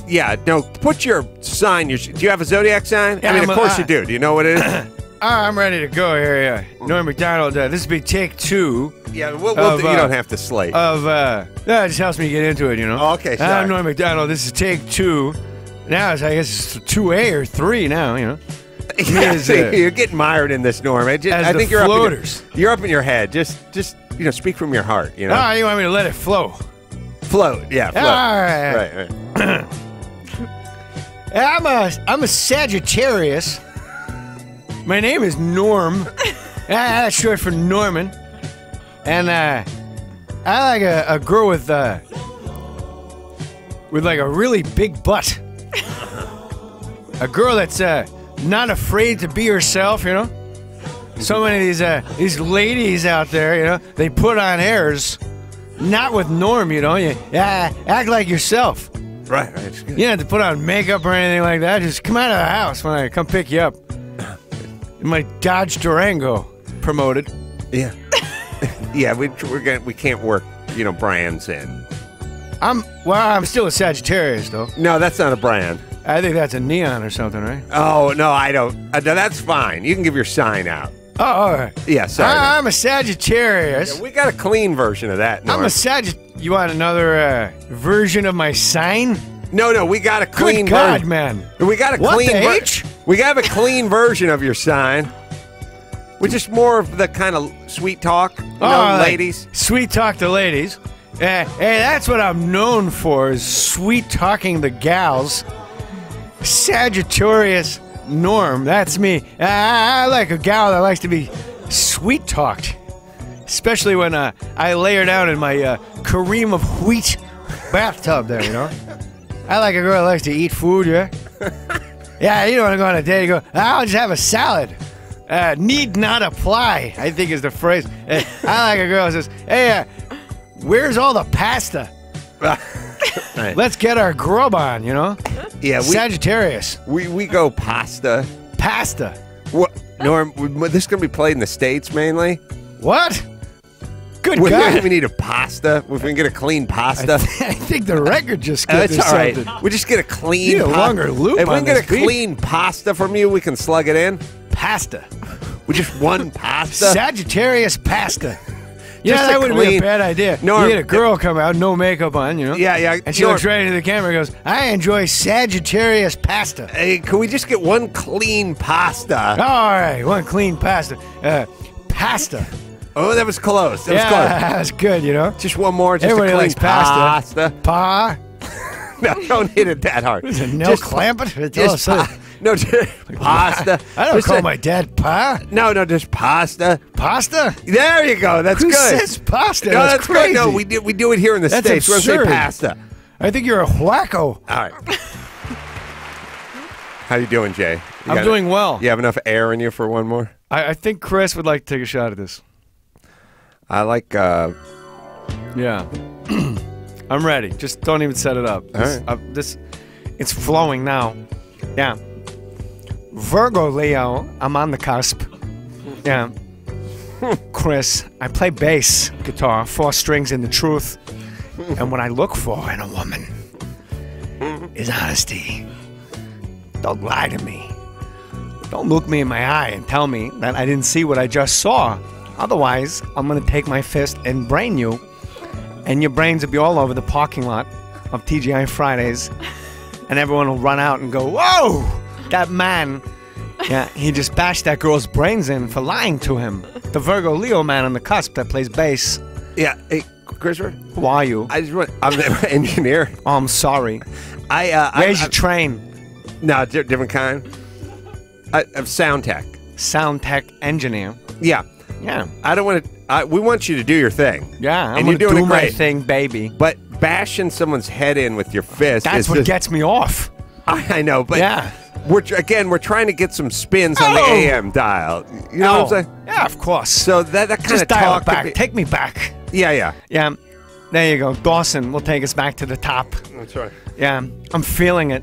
Yeah. No, put your sign. Do you have a zodiac sign? Yeah, I mean, of course you do. Do you know what it is? I'm ready to go here. Yeah. Norm MacDonald. This will be take 2. Yeah, you don't have to slate. That just helps me get into it. You know. Oh, okay. Sorry. I'm Norm MacDonald. This is take 2. Now I guess it's 2A or 3 now. You know. Yeah, you're getting mired in this, Norm. I think you're Floaters. You're up in your head. Just. You know, speak from your heart, you know? Oh, you want me to let it flow? Float, yeah, float. All right. I'm a Sagittarius. My name is Norm. That's short for Norman. And I like a girl with like a really big butt. A girl that's not afraid to be herself, you know? So many of these ladies out there, you know, they put on airs, not with Norm, you know. Act like yourself. Right. You don't have to put on makeup or anything like that. Just come out of the house when I come pick you up. In my Dodge Durango, promoted. Yeah. We can't work, you know, brands in. I'm still a Sagittarius though. No, that's not a brand. I think that's a neon or something, right? Oh no, I don't. No, that's fine. You can give your sign out. Oh, all right. Yeah, sorry. I'm a Sagittarius. Yeah, we got a clean version of that, Norm. I'm a Sagittarius. You want another version of my sign? No, we got a clean version. Good God, man. We got a clean version. We have a clean version of your sign, which is more of the kind of sweet talk, ladies. Like sweet talk to ladies. Hey, that's what I'm known for is sweet talking the gals. Sagittarius Norm, that's me. I like a gal that likes to be sweet talked, especially when I lay her down in my Kareem of Wheat bathtub there, you know. I like a girl that likes to eat food, yeah. Yeah, you don't want to go on a date and go, I'll just have a salad. Need not apply, I think is the phrase. I like a girl that says, hey, where's all the pasta? Right. Let's get our grub on, you know? Yeah, Sagittarius. We go pasta. Pasta. What, Norm, this is going to be played in the States mainly? What? Good God. We need a pasta. If we can get a clean pasta. I think the record just gets us something. Right. We just get a clean pasta. Longer loop if we can get a clean pasta from you, we can slug it in. Pasta. We just one pasta. Sagittarius pasta. Yeah, that would be a bad idea. Norm, you had a girl come out, no makeup on, you know? Yeah, yeah. And she looks right into the camera and goes, I enjoy Sagittarius pasta. Hey, can we just get one clean pasta? All right, one clean pasta. Pasta. Oh, that was close. That was close. That was good, you know? Just one more. Just everybody likes pasta. Pa. No, don't hit it that hard. Is it Nell Clampett? It's just no, just pasta. I don't call my dad pa. No, no, just pasta. Pasta? There you go. That's good. Who says pasta? No, that's crazy. Right. No, we do it here in the States. That's absurd. We say pasta. I think you're a wacko. All right. How you doing, Jay? I'm doing well. You have enough air in you for one more? I think Chris would like to take a shot at this. I like... Yeah. I'm ready. Just don't even set it up. All right. It's flowing now. Yeah. Virgo, Leo, I'm on the cusp. Yeah. Chris, I play bass guitar, 4 strings in the truth. And what I look for in a woman is honesty. Don't lie to me. Don't look me in my eye and tell me that I didn't see what I just saw. Otherwise, I'm going to take my fist and brain you. And your brains will be all over the parking lot of TGI Fridays. And everyone will run out and go, whoa! That man, yeah, he just bashed that girl's brains in for lying to him. The Virgo Leo man on the cusp that plays bass. Yeah, hey, Christopher? Who are you? I'm the engineer. Oh, I'm sorry. Where's your train? No, different kind. I'm sound tech. Sound tech engineer. Yeah. Yeah. I don't want to... we want you to do your thing. Yeah, I'm going to do my thing, baby. But bashing someone's head in with your fist is... That's what gets me off. I know, but... Yeah. Again, we're trying to get some spins on the AM dial. You know what I'm saying? Yeah, of course. So that kind of talk... Just dial it back. Take me back. Yeah, yeah. Yeah. There you go. Dawson will take us back to the top. That's right. Yeah. I'm feeling it.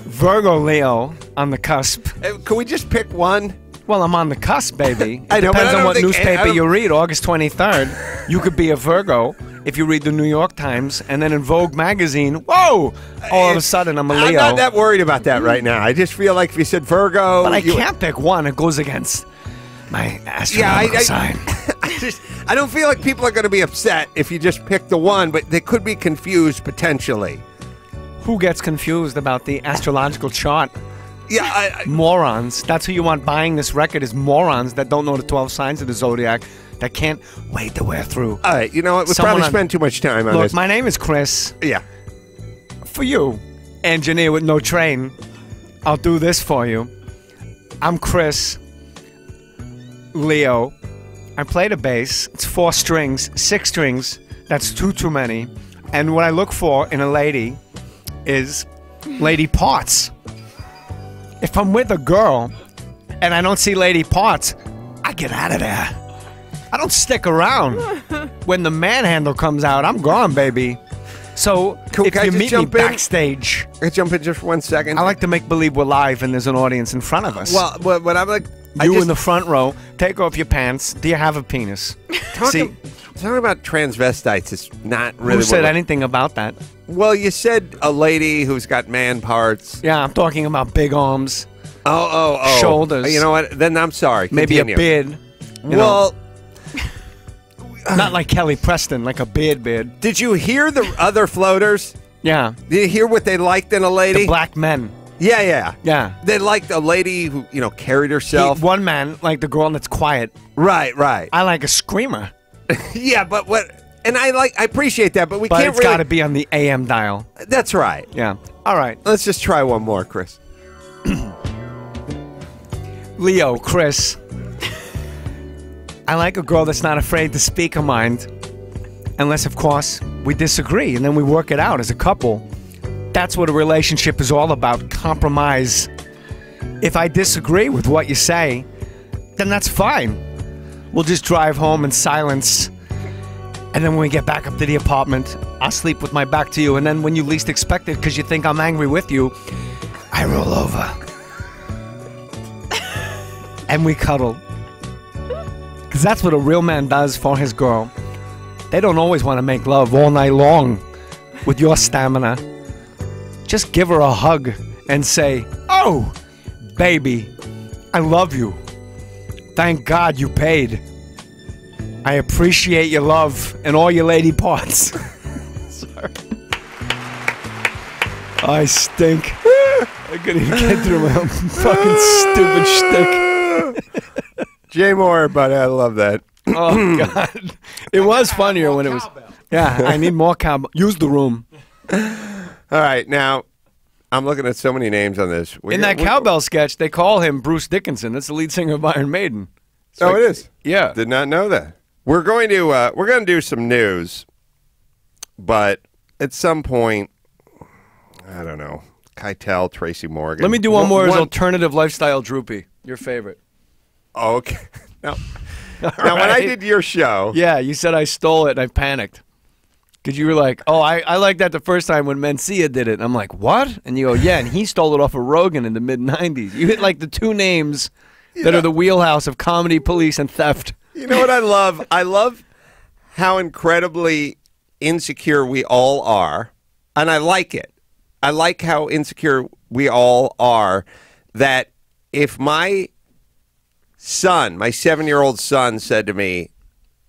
Virgo Leo on the cusp. Can we just pick one? Well, I'm on the cusp, baby. It depends on what newspaper you read. August 23rd, you could be a Virgo if you read the New York Times, and then in Vogue magazine, whoa! All of a sudden, I'm a Leo. I'm not that worried about that right now. I just feel like if you said Virgo... But I can't pick one. It goes against my astronomical sign. I don't feel like people are going to be upset if you just pick the one, but they could be confused, potentially. Who gets confused about the astrological chart? Yeah, morons. That's who you want buying this record is morons that don't know the 12 signs of the Zodiac that can't wait to wear through. All right, you know what? We probably spend too much time on this. Look, my name is Chris. Yeah. For you, engineer with no train, I'll do this for you. I'm Chris Leo. I play the bass. It's 4 strings, 6 strings. That's too many. And what I look for in a lady is lady parts. If I'm with a girl and I don't see lady parts, I get out of there. I don't stick around. When the manhandle comes out, I'm gone, baby. So if you meet me backstage... Can I jump in just 1 second? I like to make believe we're live and there's an audience in front of us. Well, but I'm like... You in the front row, take off your pants. Do you have a penis? Talking about transvestites is not really... Who said anything about that? Well, you said a lady who's got man parts. Yeah, I'm talking about big arms. Oh. Shoulders. You know what? Then I'm sorry. Continue. Maybe a beard. Well... Not like Kelly Preston, like a beard. Did you hear the other floaters? Yeah. Did you hear what they liked in a lady? The black men. Yeah, yeah. Yeah. They liked a lady who, you know, carried herself. One man liked the girl that's quiet. Right, right. I like a screamer. Yeah, but what... And I appreciate that, but it's really got to be on the AM dial. That's right. Yeah. All right. Let's just try one more, Chris. Leo, Chris. I like a girl that's not afraid to speak her mind. Unless, of course, we disagree, and then we work it out as a couple. That's what a relationship is all about, compromise. If I disagree with what you say, then that's fine. We'll just drive home in silence. And then when we get back up to the apartment, I'll sleep with my back to you. And then when you least expect it, because you think I'm angry with you, I roll over. And we cuddle. Because that's what a real man does for his girl. They don't always want to make love all night long with your stamina. Just give her a hug and say, "Oh, baby, I love you. Thank God you paid. I appreciate your love and all your lady parts." Sorry. I stink. I couldn't even get through my own fucking stupid shtick. Jay Mohr, but I love that. Oh, God. It was funnier when it was... Yeah, I need more cowbell. Use the room. All right, now... I'm looking at so many names on this. In that cowbell sketch, they call him Bruce Dickinson. That's the lead singer of Iron Maiden. It's oh, like, it is. Yeah, did not know that. We're going to do some news, but at some point, I don't know. Keitel, Tracy Morgan. Let me do one more as alternative lifestyle droopy. Your favorite. Oh, okay. No. Now, right. When I did your show, yeah, you said I stole it, and I panicked. Because you were like, oh, I like that the first time when Mencia did it. And I'm like, what? And you go, yeah, and he stole it off of Rogan in the mid-90s. You hit like the two names that are the wheelhouse of comedy, police, and theft. You know what I love? I love how incredibly insecure we all are. And I like it. I like how insecure we all are that if my son, my 7-year-old son said to me,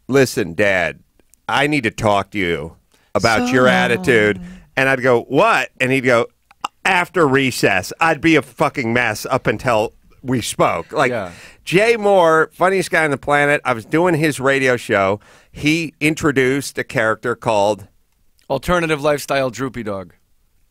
listen, Dad, I need to talk to you about your attitude. And I'd go, what? And he'd go, after recess. I'd be a fucking mess up until we spoke. Like, yeah. Jay Mohr, funniest guy on the planet. I was doing his radio show. He introduced a character called... Alternative Lifestyle Droopy Dog.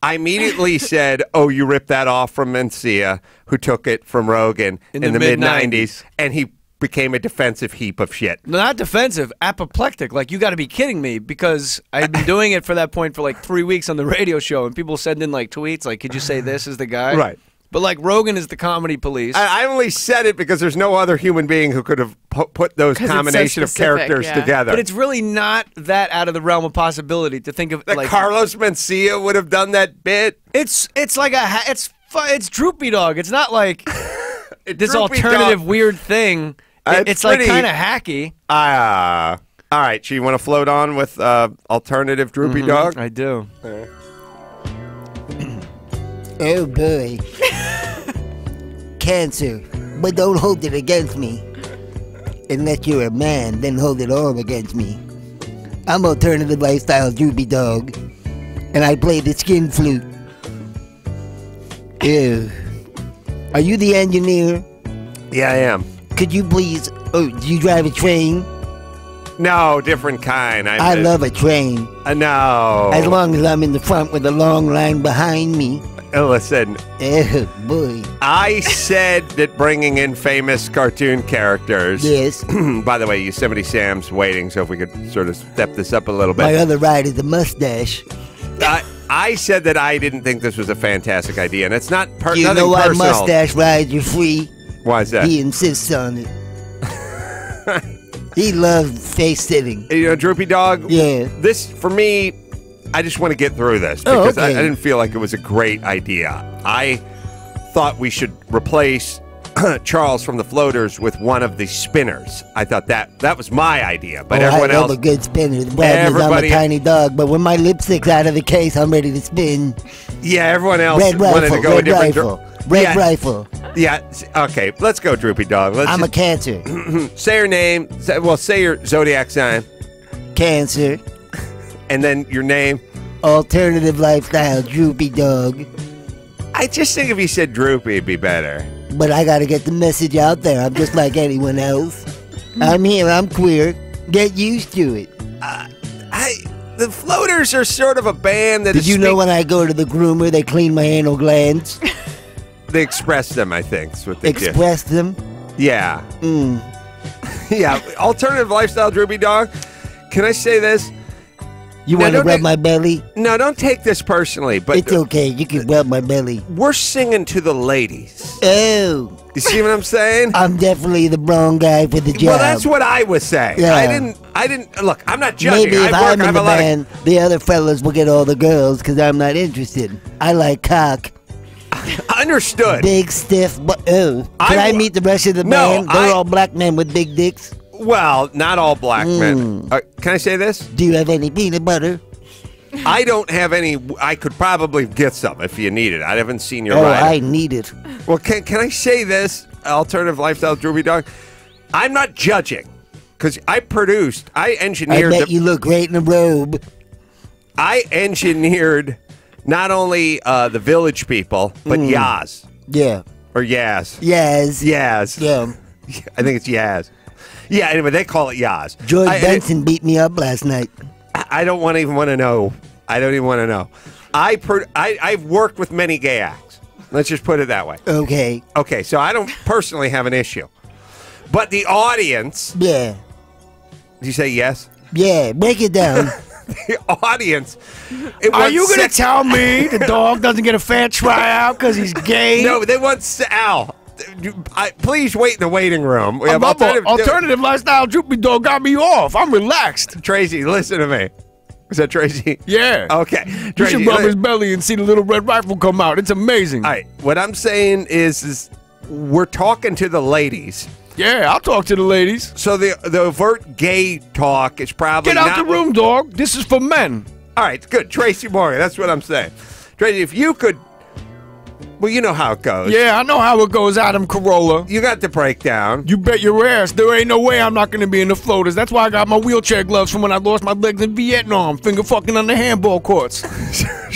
I immediately said, oh, you ripped that off from Mencia, who took it from Rogan in the mid-90s. And he... became a defensive heap of shit. Not defensive, apoplectic. Like, you got to be kidding me, because I've been doing it for that point for like 3 weeks on the radio show, and people send in like tweets like, could you say this is the guy? Right. But like, Rogan is the comedy police. I only said it because there's no other human being who could have put those combination of characters together. But it's really not that out of the realm of possibility to think of that, like, Carlos Mencia would have done that bit. It's like it's Droopy Dog. It's not like this alternative weird thing. It's like kind of hacky. All right, so you want to float on with alternative droopy dog? I do. Oh, boy. Cancer, but don't hold it against me. Unless you're a man, then hold it all against me. I'm alternative lifestyle droopy dog, and I play the skin flute. Ew. Are you the engineer? Yeah, I am. Could you please... Oh, do you drive a train? No, different kind. I love a train. No. As long as I'm in the front with a long line behind me. Oh, listen. Oh, boy. I said that bringing in famous cartoon characters... Yes. By the way, Yosemite Sam's waiting, so if we could sort of step this up a little bit. My other ride is the mustache. I said that I didn't think this was a fantastic idea, and it's not personal. You know why mustache rides are free? Why is that? He insists on it. He loves face-sitting. You know, Droopy Dog? Yeah. This, for me, I just want to get through this, because I didn't feel like it was a great idea. I thought we should replace Charles from the Floaters with one of the spinners. I thought that was my idea, but everyone else. I love a good spinner. The problem is I'm a tiny dog, but when my lipstick's out of the case, I'm ready to spin. Yeah, everyone else wanted to go a different direction. Red Rifle. Yeah. Okay, let's go, Droopy Dog. I'm a Cancer. Say your name. Say your zodiac sign. Cancer. And then your name. Alternative lifestyle, Droopy Dog. I just think if you said Droopy, it'd be better. But I gotta get the message out there. I'm just like anyone else. I'm here. I'm queer. Get used to it. The Floaters are sort of a band that. Did you know when I go to the groomer, they clean my anal glands? They express them, I think. Is what they express them. Yeah. Mm. Yeah. Alternative lifestyle, Droopy Dog. Can I say this? You want to rub my belly? No, don't take this personally. But it's okay. You can rub my belly. We're singing to the ladies. Oh. You see what I'm saying? I'm definitely the wrong guy for the job. Well, that's what I was saying. Yeah. I didn't. Look, I'm not judging. Maybe if I'm in the band, the other fellas will get all the girls because I'm not interested. I like cock. Understood. Big, stiff. But, oh. Can I meet the rest of the band? They're all black men with big dicks. Well, not all black men. Can I say this? Do you have any peanut butter? I don't have any. I could probably get some if you need it. I haven't seen your ride. I need it. Well, can I say this? Alternative lifestyle, Droopy Dog. I'm not judging because I produced, I engineered. I bet you look great in a robe. I engineered not only the Village People, but Yaz. Yeah. Or Yaz. Yaz. Yaz. Yeah. I think it's Yaz. Yeah, anyway, they call it Yaz. George Benson beat me up last night. I don't want to even want to know. I don't even want to know. I've worked with many gay acts. Let's just put it that way. Okay. Okay, so I don't personally have an issue. But the audience... Yeah. Did you say yes? Yeah, break it down. The audience... Are you going to tell me the dog doesn't get a fair tryout because he's gay? No, they want Sal. Please wait in the waiting room. We have alternative lifestyle. Droopy Dog got me off. I'm relaxed. Tracy, listen to me. Is that Tracy? Yeah. Okay. Tracy, you should rub his belly and see the little red rifle come out. It's amazing. All right. What I'm saying is we're talking to the ladies. Yeah, I'll talk to the ladies. So the overt gay talk is probably not... Get out the room, dog. This is for men. All right. Good. Tracy Mohr. That's what I'm saying. Tracy, if you could... Well, you know how it goes. Yeah, I know how it goes, Adam Carolla. You got the breakdown. You bet your ass. There ain't no way I'm not going to be in the floaters. That's why I got my wheelchair gloves from when I lost my legs in Vietnam. Finger fucking on the handball courts.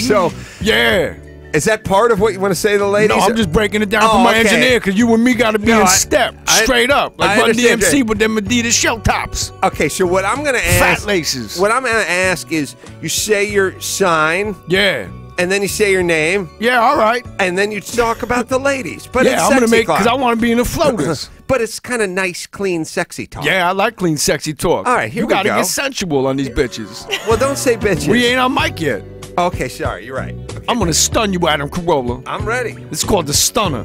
So, yeah. Is that part of what you want to say to the ladies? No, I'm just breaking it down for my engineer, because you and me got to be in step, straight up. Like Run DMC with them Adidas shell tops. Okay, so what I'm going to ask... Fat laces. What I'm going to ask is, you say your sign. Yeah. And then you say your name. Yeah, all right. And then you talk about the ladies. But yeah, it's sexy because I want to be in the floaters. But it's kind of nice, clean, sexy talk. Yeah, I like clean, sexy talk. All right, here we go. You got to get sensual on these bitches. Well, don't say bitches. We ain't on mic yet. Okay, sorry, you're right. Okay. I'm going to stun you, Adam Carolla. I'm ready. It's called the stunner.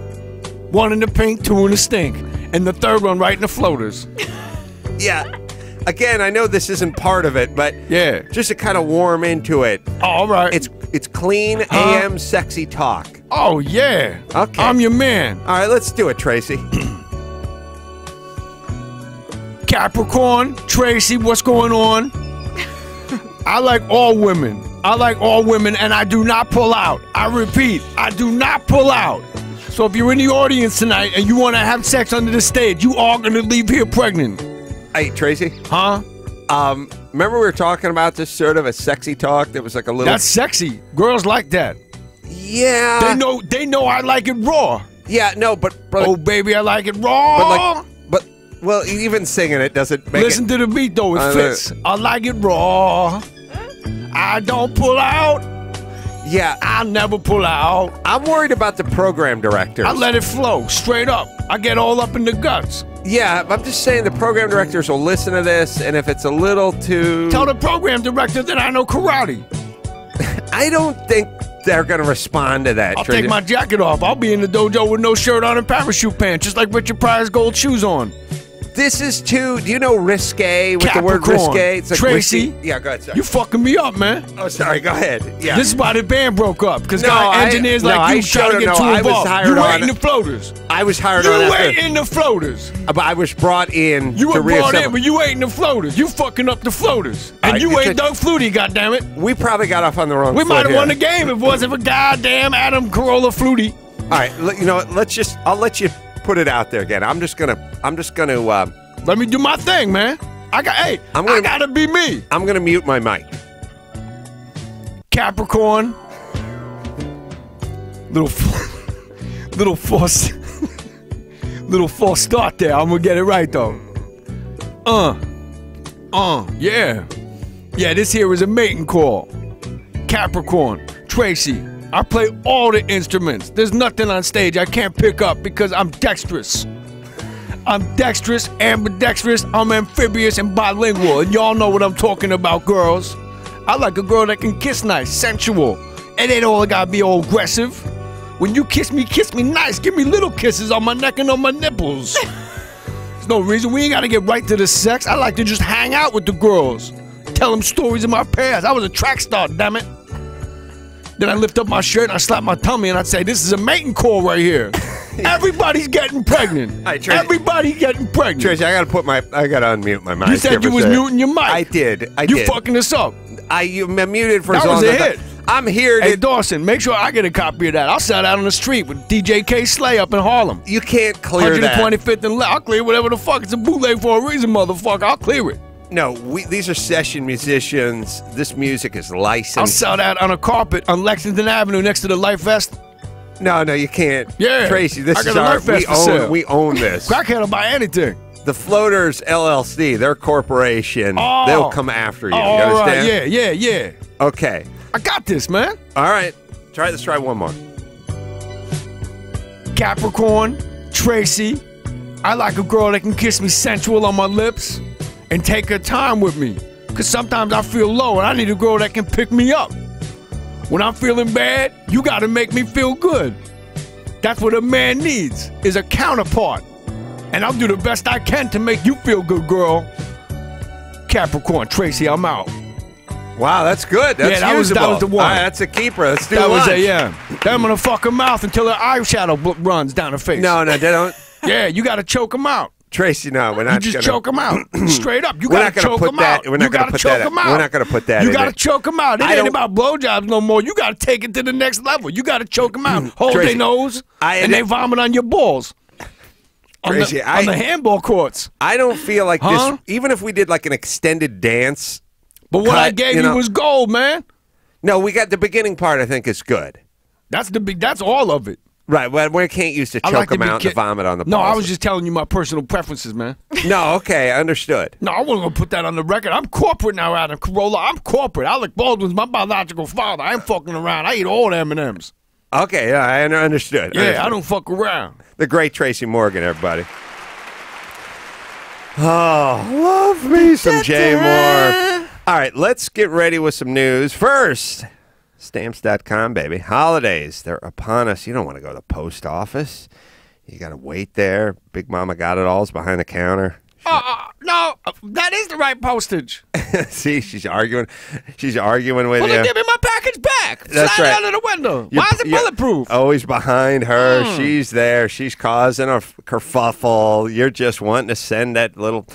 One in the pink, two in the stink. And the third one right in the floaters. Yeah. Again, I know this isn't part of it, but yeah, just to kind of warm into it. All right. It's clean AM sexy talk. Oh, yeah. Okay. I'm your man. All right, let's do it, Tracy. Capricorn, Tracy, what's going on? I like all women. I like all women, and I do not pull out. I repeat, I do not pull out. So if you're in the audience tonight and you want to have sex under the stage, you are going to leave here pregnant. Hey, Tracy. Huh? Remember we were talking about this sort of a sexy talk that was like a little... That's sexy. Girls like that. Yeah. They know I like it raw. Yeah, no, but oh, baby, I like it raw. Well, even singing it doesn't make Listen to the beat, though. It fits. I like it raw. I don't pull out. Yeah. I never pull out. I'm worried about the program directors. I let it flow straight up. I get all up in the guts. Yeah, I'm just saying the program directors will listen to this, and if it's a little too... Tell the program director that I know karate. I don't think they're going to respond to that. I'll take my jacket off. I'll be in the dojo with no shirt on and parachute pants, just like Richard Pryor's gold shoes on. This is too... Do you know risque with Capricorn, the word risque? It's like Tracy. Risky. Yeah, go ahead, sorry. You fucking me up, man. Oh, sorry. Go ahead. Yeah. This is why the band broke up, because engineers like you trying to get too involved. You were in the floaters. I was hired on that. You ain't in the floaters. But I was brought in to reassemble. But you ain't in the floaters. You fucking up the floaters. And you ain't Doug Flutie, goddammit. We probably got off on the wrong foot. We might have won the game if it wasn't for goddamn Adam Carolla Flutie. All right. You know what? Let's just... I'll let you... Put it out there again. I'm just gonna. Let me do my thing, man. I gotta be me. I'm gonna mute my mic. Capricorn, little false start there. I'm gonna get it right though. Yeah. This here is a mating call. Capricorn, Tracy. I play all the instruments. There's nothing on stage I can't pick up because I'm dexterous. I'm dexterous, ambidextrous, I'm amphibious and bilingual. And y'all know what I'm talking about, girls. I like a girl that can kiss nice, sensual. It ain't all gotta be all aggressive. When you kiss me nice. Give me little kisses on my neck and on my nipples. There's no reason we ain't gotta get right to the sex. I like to just hang out with the girls. Tell them stories of my past. I was a track star, damn it. Then I lift up my shirt and I slap my tummy and I'd say, this is a mating call right here. Everybody's getting pregnant. Right, Tracy, everybody getting pregnant. Tracy, I gotta put my, I gotta unmute my mic. You said you was muting your mic. I did. You fucking us up. You muted for. That was a hit. I'm here to... Hey, Dawson, make sure I get a copy of that. I'll sell out on the street with DJ K. Slay up in Harlem. You can't clear that. 125th and... I'll clear whatever the fuck. It's a bootleg for a reason, motherfucker. I'll clear it. No, these are session musicians. This music is licensed. I'll sell that on a carpet on Lexington Avenue next to the Life Vest. No, no, you can't. Yeah. Tracy, this is our... We own this. Crackhead will buy anything. The Floaters LLC, their corporation, they'll come after you. You understand? Right. Yeah, yeah, yeah. Okay. I got this, man. All right. Try this. Try one more. Capricorn, Tracy, I like a girl that can kiss me sensual on my lips and take her time with me. Because sometimes I feel low and I need a girl that can pick me up. When I'm feeling bad, you got to make me feel good. That's what a man needs, is a counterpart. And I'll do the best I can to make you feel good, girl. Capricorn, Tracy, I'm out. Wow, that's good. That's yeah, that was the one. Right, that's a keeper. Let's do that. Then I'm gonna fuck her mouth until her eyeshadow runs down her face. No, no, they don't. Yeah, you gotta choke them out, Tracy. No, we're not. You just gonna choke them out straight up. You gotta choke them out. We're not gonna put that. We're not gonna put that. You gotta choke them out. It ain't about blowjobs no more. You gotta take it to the next level. You gotta choke them out. Hold their nose, and they vomit on your balls. Tracy, on the handball courts. I don't feel like this. Even if we did like an extended dance. But what I gave you was gold, man. No, we got the beginning part. I think is good. That's the big. That's all of it. Right. Well, we can't use to choke them out and vomit on the. No, I was just telling you my personal preferences, man. No, okay, I understood. No, I wasn't gonna put that on the record. I'm corporate now, Adam Carolla. I'm corporate. Alec Baldwin's my biological father. I ain't fucking around. I eat all the M&Ms. Okay, yeah, I understood. Yeah, I don't fuck around. The great Tracy Morgan, everybody. Oh, love me some Jay Mohr. All right, let's get ready with some news. First, Stamps.com, baby. Holidays, they're upon us. You don't want to go to the post office. You got to wait there. Big Mama Got It All's behind the counter. No, that is the right postage. See, she's arguing. She's arguing with you. Well, give me my package back. That's right. Slide out of the window. Why is it bulletproof? Always behind her. She's there. She's causing a kerfuffle. You're just wanting to send that little...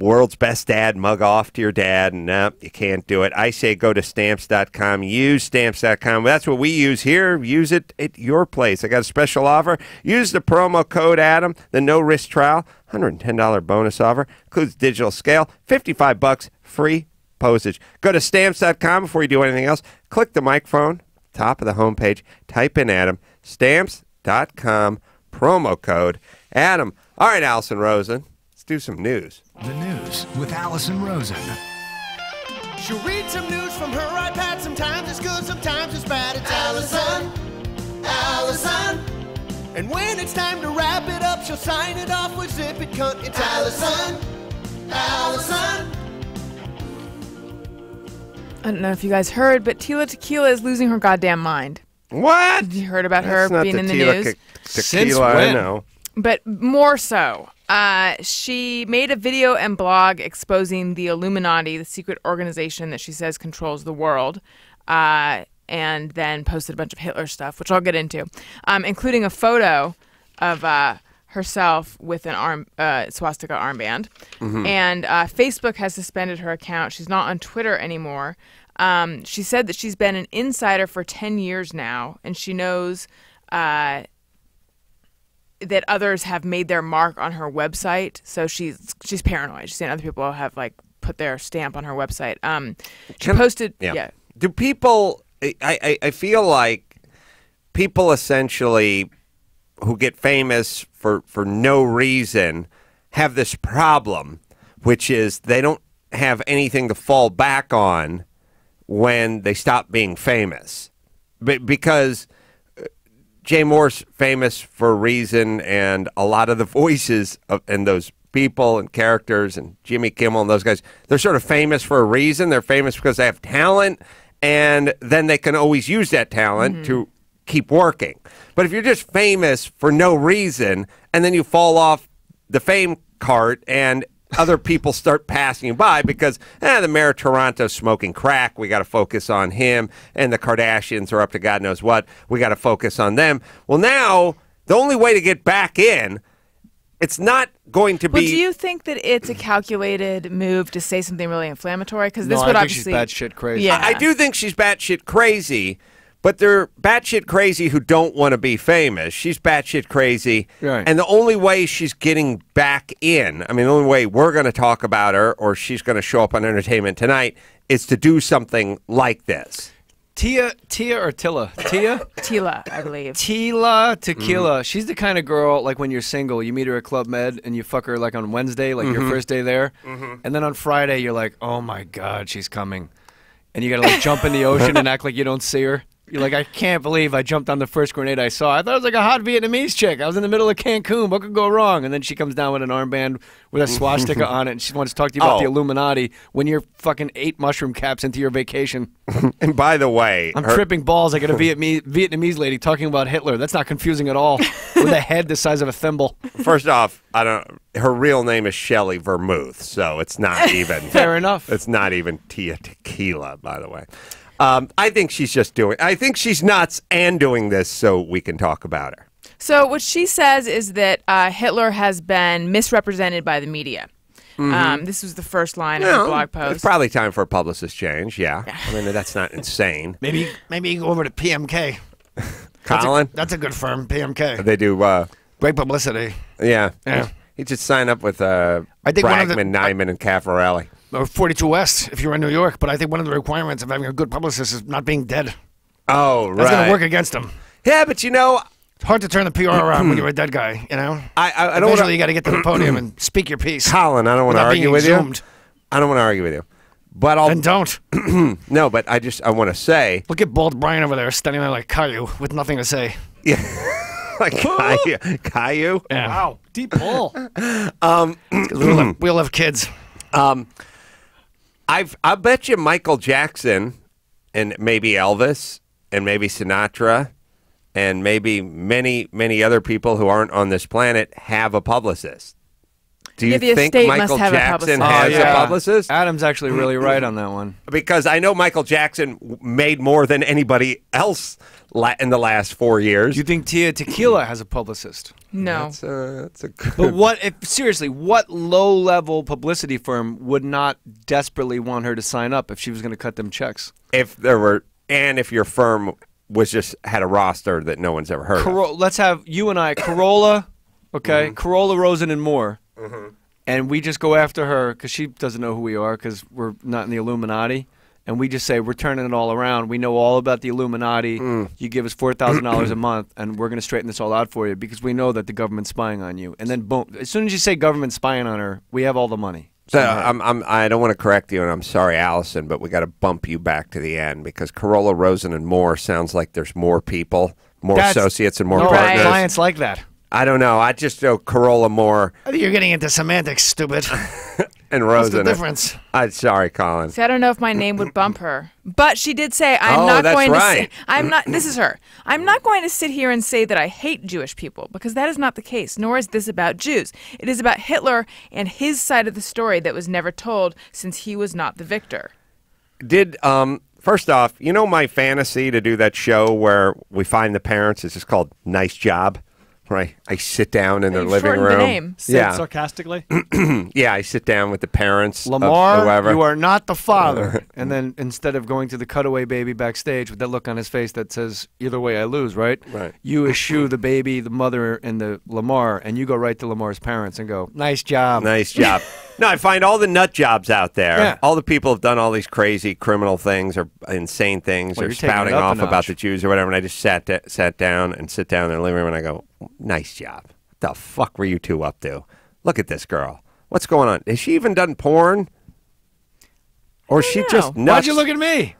World's Best Dad mug off to your dad, and you can't do it. I say go to Stamps.com. Use Stamps.com. That's what we use here. Use it at your place. I got a special offer. Use the promo code Adam, the no-risk trial, $110 bonus offer. Includes digital scale, $55 free postage. Go to Stamps.com before you do anything else. Click the microphone, top of the homepage. Type in Adam, Stamps.com, promo code Adam. All right, Allison Rosen. Do some news. The news with Allison Rosen. She'll read some news from her iPad. Sometimes it's good, sometimes it's bad. It's Allison. Allison. And when it's time to wrap it up, she'll sign it off with Zip It Cunt. It's Allison. Allison. I don't know if you guys heard, but Tila Tequila is losing her goddamn mind. What? You heard about her being in the news? Since when? I know. But more so. She made a video and blog exposing the Illuminati, the secret organization that she says controls the world, and then posted a bunch of Hitler stuff, which I'll get into, including a photo of herself with an swastika armband. And Facebook has suspended her account. She's not on Twitter anymore. She said that she's been an insider for 10 years now, and she knows... that others have made their mark on her website, so she's paranoid. She's saying other people have like put their stamp on her website. She posted, Do people? I feel like people essentially who get famous for no reason have this problem, which is they don't have anything to fall back on when they stop being famous, because. Jay Mohr's famous for a reason, and a lot of the voices and those people and characters and Jimmy Kimmel and those guys, they're sort of famous for a reason. They're famous because they have talent, and then they can always use that talent to keep working. But if you're just famous for no reason, and then you fall off the fame cart and other people start passing you by because the mayor of Toronto's smoking crack. We got to focus on him, and the Kardashians are up to God knows what. We got to focus on them. Well, now The only way to get back in, it's not going to be... Well, do you think that it's a calculated move to say something really inflammatory? Because this would obviously... No, I think she's batshit crazy. Yeah. I do think she's batshit crazy, but they're batshit crazy who don't want to be famous. She's batshit crazy, right. And the only way she's getting back in, I mean, the only way we're going to talk about her or she's going to show up on Entertainment Tonight is to do something like this. Tila? Tila, I believe. Tila Tequila. She's the kind of girl, like when you're single, you meet her at Club Med and you fuck her like on Wednesday, like your first day there. And then on Friday, you're like, oh my God, she's coming. And you gotta like jump in the ocean and act like you don't see her. You're like, I can't believe I jumped on the first grenade I saw. I thought it was like a hot Vietnamese chick. I was in the middle of Cancun. What could go wrong? And then she comes down with an armband with a swastika on it, and she wants to talk to you about the Illuminati when you're fucking 8 mushroom caps into your vacation. And by the way... I'm tripping balls. I got a Vietnamese lady talking about Hitler. That's not confusing at all with a head the size of a thimble. First off, I don't... Her real name is Shelley Vermouth, so it's not even... Fair enough. It's not even Tia Tequila, by the way. I think she's just doing... I think she's nuts and doing this so we can talk about her. So what she says is that Hitler has been misrepresented by the media. This was the first line of the blog post. It's probably time for a publicist change, yeah. I mean, that's not insane. Maybe you go over to PMK. Colin? That's a good firm, PMK. They do... great publicity. Yeah. You just sign up with Bragman, Nyman, and Caffarelli. Or 42 West, if you're in New York. But I think one of the requirements of having a good publicist is not being dead. Oh, right. That's going to work against them. Yeah, but you know... It's hard to turn the PR around when you're a dead guy, you know? I don't want to... you got to get to the podium and speak your piece. Colin, I don't want to argue with you. I don't want to argue with you. But I'll... Then don't. No, but I want to say... Look at bald Brian over there standing there like Caillou with nothing to say. Yeah. Like Caillou? Yeah. Wow. Deep hole. We'll have kids. I bet you Michael Jackson and maybe Elvis and maybe Sinatra and maybe many, many other people who aren't on this planet have a publicist. Do you think Michael Jackson has a publicist? Adam's actually really right on that one. Because I know Michael Jackson made more than anybody else in the last 4 years. You think Tia Tequila has a publicist? No. That's a good... But seriously, what low-level publicity firm would not desperately want her to sign up if she was going to cut them checks? If there were, and if your firm was just had a roster that no one's ever heard of. Let's have you and I, Carolla, okay, Carolla, Rosen, and Moore. And we just go after her because she doesn't know who we are because we're not in the Illuminati. And we just say, we're turning it all around. We know all about the Illuminati. You give us $4,000 a month, and we're going to straighten this all out for you because we know that the government's spying on you. And then, boom, as soon as you say government spying on her, we have all the money. So I don't want to correct you, and I'm sorry, Allison, but we got to bump you back to the end because Carolla, Rosen, and Moore sounds like there's more people, more associates, and more partners. Clients like that. I don't know. I just know Carolla, Moore. I think you're getting into semantics, stupid. And Rosen. What's the difference? I'm sorry, Colin. See, I don't know if my name would bump her, but she did say, "I'm not going to." I'm not. This is her. I'm not going to sit here and say that I hate Jewish people because that is not the case. Nor is this about Jews. It is about Hitler and his side of the story that was never told, since he was not the victor. First off, you know my fantasy to do that show where we find the parents. It's just called Nice Job. Right, I sit down in their living room. The name. Say it sarcastically. Yeah, I sit down with the parents. Lamar, you are not the father. And then instead of going to the cutaway baby backstage with that look on his face that says, "Either way, I lose," right? Right. You eschew the baby, the mother, and the Lamar, and you go right to Lamar's parents and go, "Nice job, nice job." No, I find all the nut jobs out there. Yeah. All the people have done all these crazy criminal things or insane things or spouting off about the Jews or whatever. And I just sat down in the living room and I go, "Nice job. What the fuck were you two up to? Look at this girl. What's going on? Has she even done porn? Or is she just nuts?" Why'd you look at me?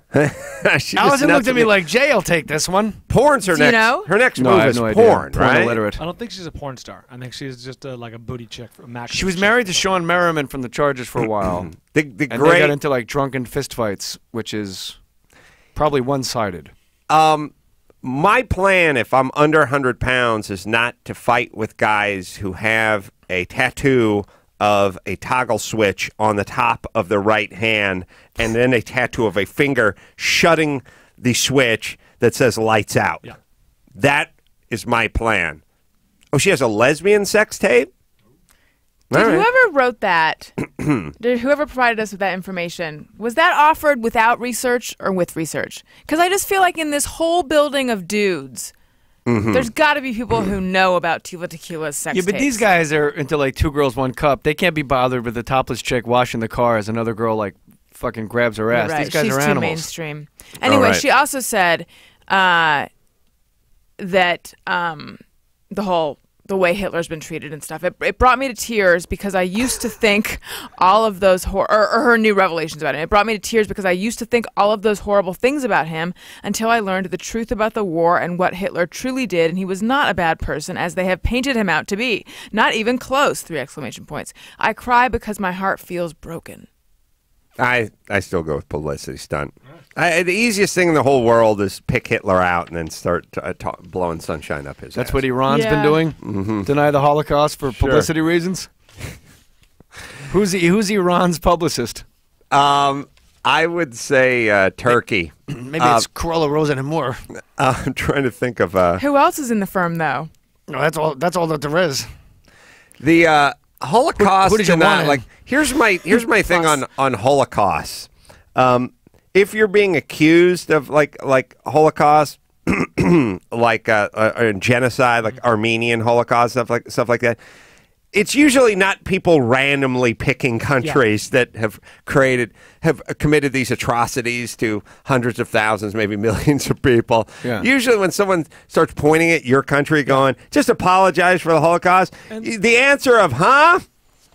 Allison looked at me like, "Jay, I'll take this one." Porn's her next. You know? Her next move is porn, right? Illiterate. I don't think she's a porn star. I think she's just like a booty chick. She was married to Sean Merriman from the Chargers for a while. They got into like drunken fistfights, which is probably one-sided. My plan, if I'm under 100 pounds, is not to fight with guys who have a tattoo of a toggle switch on the top of the right hand and then a tattoo of a finger shutting the switch that says lights out. Yeah. That is my plan. Oh, she has a lesbian sex tape? Whoever wrote that, whoever provided us with that information, was that offered without research or with research? Because I just feel like in this whole building of dudes, there's got to be people who know about Tila Tequila's sex tapes. Yeah, but these guys are into like 2 girls, 1 cup. They can't be bothered with the topless chick washing the car as another girl like fucking grabs her ass. Right. These guys are animals. She's too mainstream. Anyway, she also said that the whole... the way Hitler's been treated and stuff. It brought me to tears because I used to think all of those or her new revelations about him. It brought me to tears because I used to think all of those horrible things about him until I learned the truth about the war and what Hitler truly did, and he was not a bad person as they have painted him out to be. Not even close, 3 exclamation points. I cry because my heart feels broken. I still go with publicity stunt. The easiest thing in the whole world is pick Hitler out and then start blowing sunshine up his ass. That's what Iran's been doing? Deny the Holocaust for publicity reasons? Who's Iran's publicist? I would say Turkey. Maybe it's Carolla, Rosen, and Mohr. I'm trying to think of... who else is in the firm, though? No, that's all that there is. The... Holocaust. Who did you want? Like, here's my thing on Holocaust. If you're being accused of like Holocaust, like genocide, like Armenian Holocaust stuff like that, it's usually not people randomly picking countries that have committed these atrocities to hundreds of thousands, maybe millions of people. Yeah. Usually when someone starts pointing at your country going, just apologize for the Holocaust, and the answer of, huh?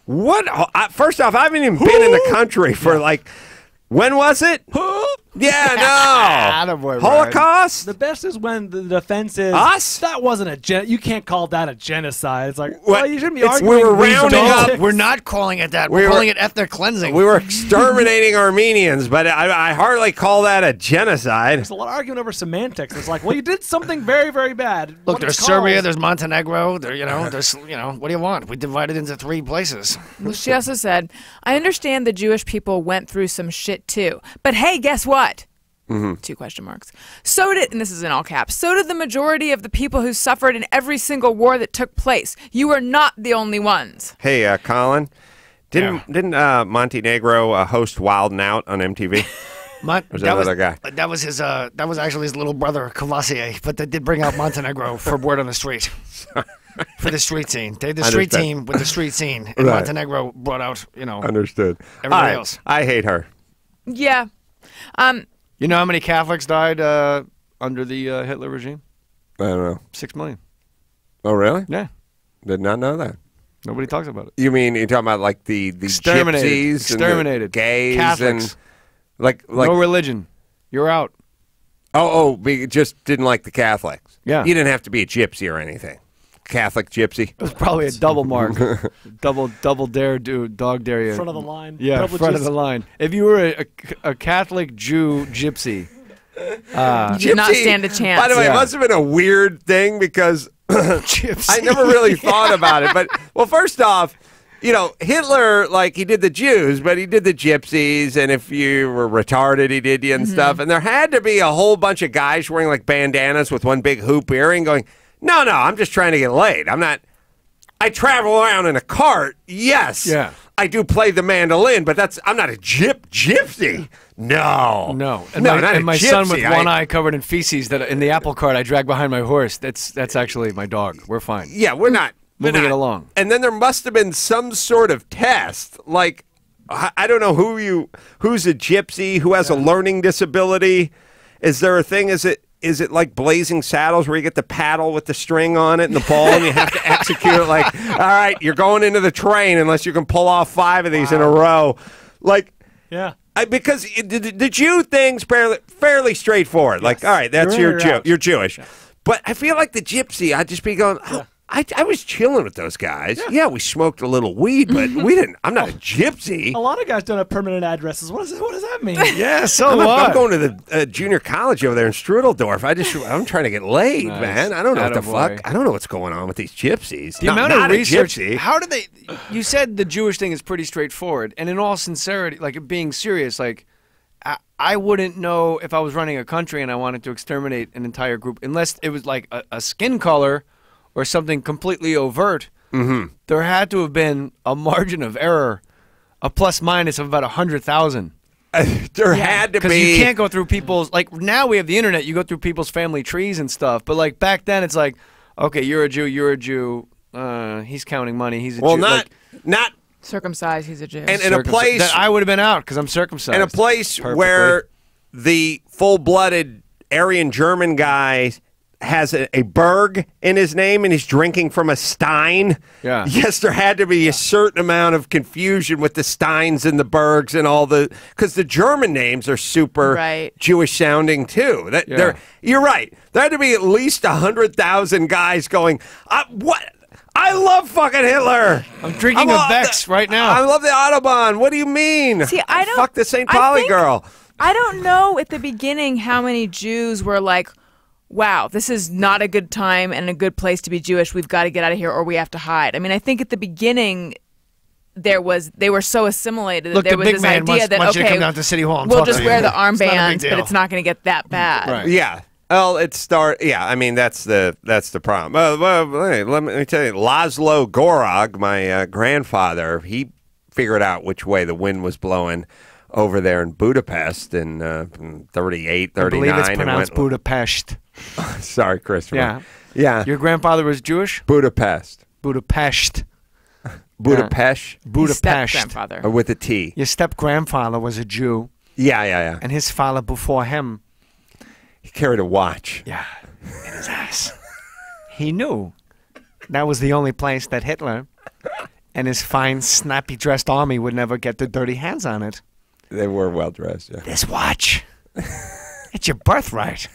What? First off, I haven't even been in the country for like, when was it? Yeah, no. Attaboy, Holocaust? Ryan. The best is when the defense is us. That wasn't a you can't call that a genocide. It's like, well, you shouldn't be arguing. We were rounding up. We're not calling it that. We're calling it ethnic cleansing. We were exterminating Armenians, but I hardly call that a genocide. There's a lot of arguing over semantics. It's like, well, you did something very, very bad. Look, there's Serbia, there's Montenegro, there's what do you want? We divided into 3 places. Well, she also said, I understand the Jewish people went through some shit too, but hey, guess what? 2 question marks. So did, and this is in all caps, so did the majority of the people who suffered in every single war that took place. You are not the only ones. Hey, Colin, didn't Montenegro host Wild'n Out on MTV? That was actually his little brother, Cavassier, but they did bring out Montenegro for Word on the Street. For the street scene. They had the street team with the street scene, and Montenegro brought out, Understood. Everybody else. I hate her. Yeah. You know how many Catholics died under the Hitler regime? I don't know. 6 million. Oh, really? Yeah. Did not know that. Nobody talks about it. You mean you're talking about like the gypsies, exterminated, and the gays, Catholics, and like no religion? You're out. Oh, just didn't like the Catholics. Yeah. You didn't have to be a gypsy or anything. Catholic gypsy. It was probably a double mark. double dare do dog dare you. Front of the line. Yeah, front of the line. If you were a Catholic Jew gypsy, you did not stand a chance. By the way, it must have been a weird thing because I never really thought about it. But well, first off, Hitler, like, he did the Jews, but he did the gypsies, and if you were retarded, he did you and stuff. And there had to be a whole bunch of guys wearing like bandanas with one big hoop earring going, No, I'm just trying to get laid. I'm not... I travel around in a cart, yes. Yeah. I do play the mandolin, but that's... I'm not a gypsy. No. No. And no, my son with one eye covered in feces that in the apple cart I drag behind my horse, that's actually my dog. We're fine. Yeah, we're not... Moving it along. And then there must have been some sort of test, like... I don't know who's a gypsy, who has a learning disability. Is there a thing? Is it like Blazing Saddles where you get the paddle with the string on it and the ball and you have to execute it like, all right, you're going into the train unless you can pull off 5 of these in a row. Like, yeah. Because the Jew thing's fairly straightforward. Yes. Like, all right, that's your Jew. Out. You're Jewish. Yeah. But I feel like the gypsy, I'd just be going, oh, I was chilling with those guys. Yeah, we smoked a little weed, but we didn't. I'm not a gypsy. A lot of guys don't have permanent addresses. What does that mean? Yeah, so I'm going to the junior college over there in Strudelsdorf. I'm trying to get laid, man. I don't know what the fuck. I don't know what's going on with these gypsies. The amount of research. How do they? You said the Jewish thing is pretty straightforward, and in all sincerity, like being serious, like I wouldn't know if I was running a country and I wanted to exterminate an entire group unless it was like a skin color. or something completely overt, there had to have been a margin of error, a plus minus of about 100,000. There had to be. Because you can't go through people's, like now we have the internet, you go through people's family trees and stuff, but like back then it's like, okay, you're a Jew, he's counting money, he's a Jew. Well, not circumcised, he's a Jew. And in a place that I would have been out because I'm circumcised. In a place where the full-blooded Aryan German guy has a Berg in his name and he's drinking from a Stein. Yeah. Yes, there had to be a certain amount of confusion with the Steins and the Bergs and all the... Because the German names are super Jewish-sounding, too. You're right. There had to be at least 100,000 guys going, what... I love fucking Hitler. I'm drinking a Beck's right now. I love the Autobahn. What do you mean? See, I don't... Fuck the St. Pauli girl. I don't know at the beginning how many Jews were like, wow, this is not a good time and a good place to be Jewish. We've got to get out of here or we have to hide. I mean, I think at the beginning... They were so assimilated that Look, there was this idea that, okay, come down to City Hall and we'll just wear the armbands, but it's not going to get that bad. Right. Yeah. Well, I mean, that's the problem. Let me tell you, Laszlo Gorog, my grandfather, he figured out which way the wind was blowing over there in Budapest in 38, 39. I believe it's pronounced Budapest. Sorry, Christopher. Yeah. Yeah. Your grandfather was Jewish? Budapest. Budapest. Budapest. Yeah. Budapest. Step-grandfather. With a T. Your step-grandfather was a Jew. Yeah, yeah, yeah. And his father before him. He carried a watch. Yeah, in his ass. He knew that was the only place that Hitler and his fine, snappy-dressed army would never get their dirty hands on it. They were well-dressed, yeah. This watch. It's your birthright.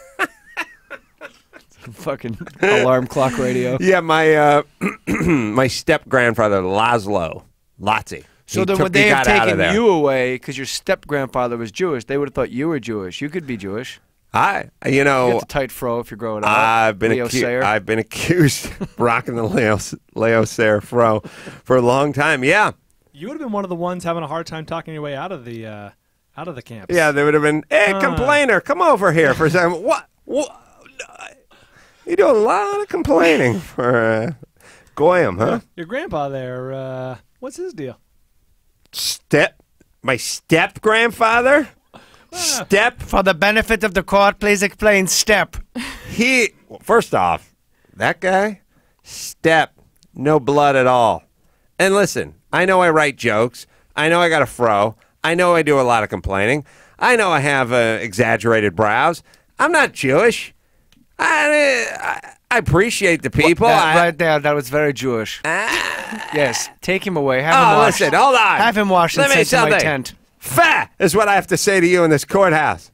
Fucking alarm clock radio. Yeah, my my step-grandfather, Laszlo Lotzi. So then when they have taken you away, because your step-grandfather was Jewish, they would have thought you were Jewish. You could be Jewish. You know, you get the tight fro if you're growing up. I've been accused of rocking the Leo Sayer fro for a long time. Yeah, you would have been one of the ones having a hard time talking your way out of the camp. Yeah, they would have been. Hey, complainer, come over here for a second. What? You do a lot of complaining for Goyim, huh? Your grandpa there. What's his deal? My step grandfather. Step. For the benefit of the court, please explain step. First off, that guy, step, no blood at all. And listen, I know I write jokes. I know I got a fro. I know I do a lot of complaining. I know I have exaggerated brows. I'm not Jewish. I appreciate the people. Right there, that was very Jewish. Yes, take him away. Have him washed. Listen, hold on. Have him washed and sent to my tent. Fat is what I have to say to you in this courthouse.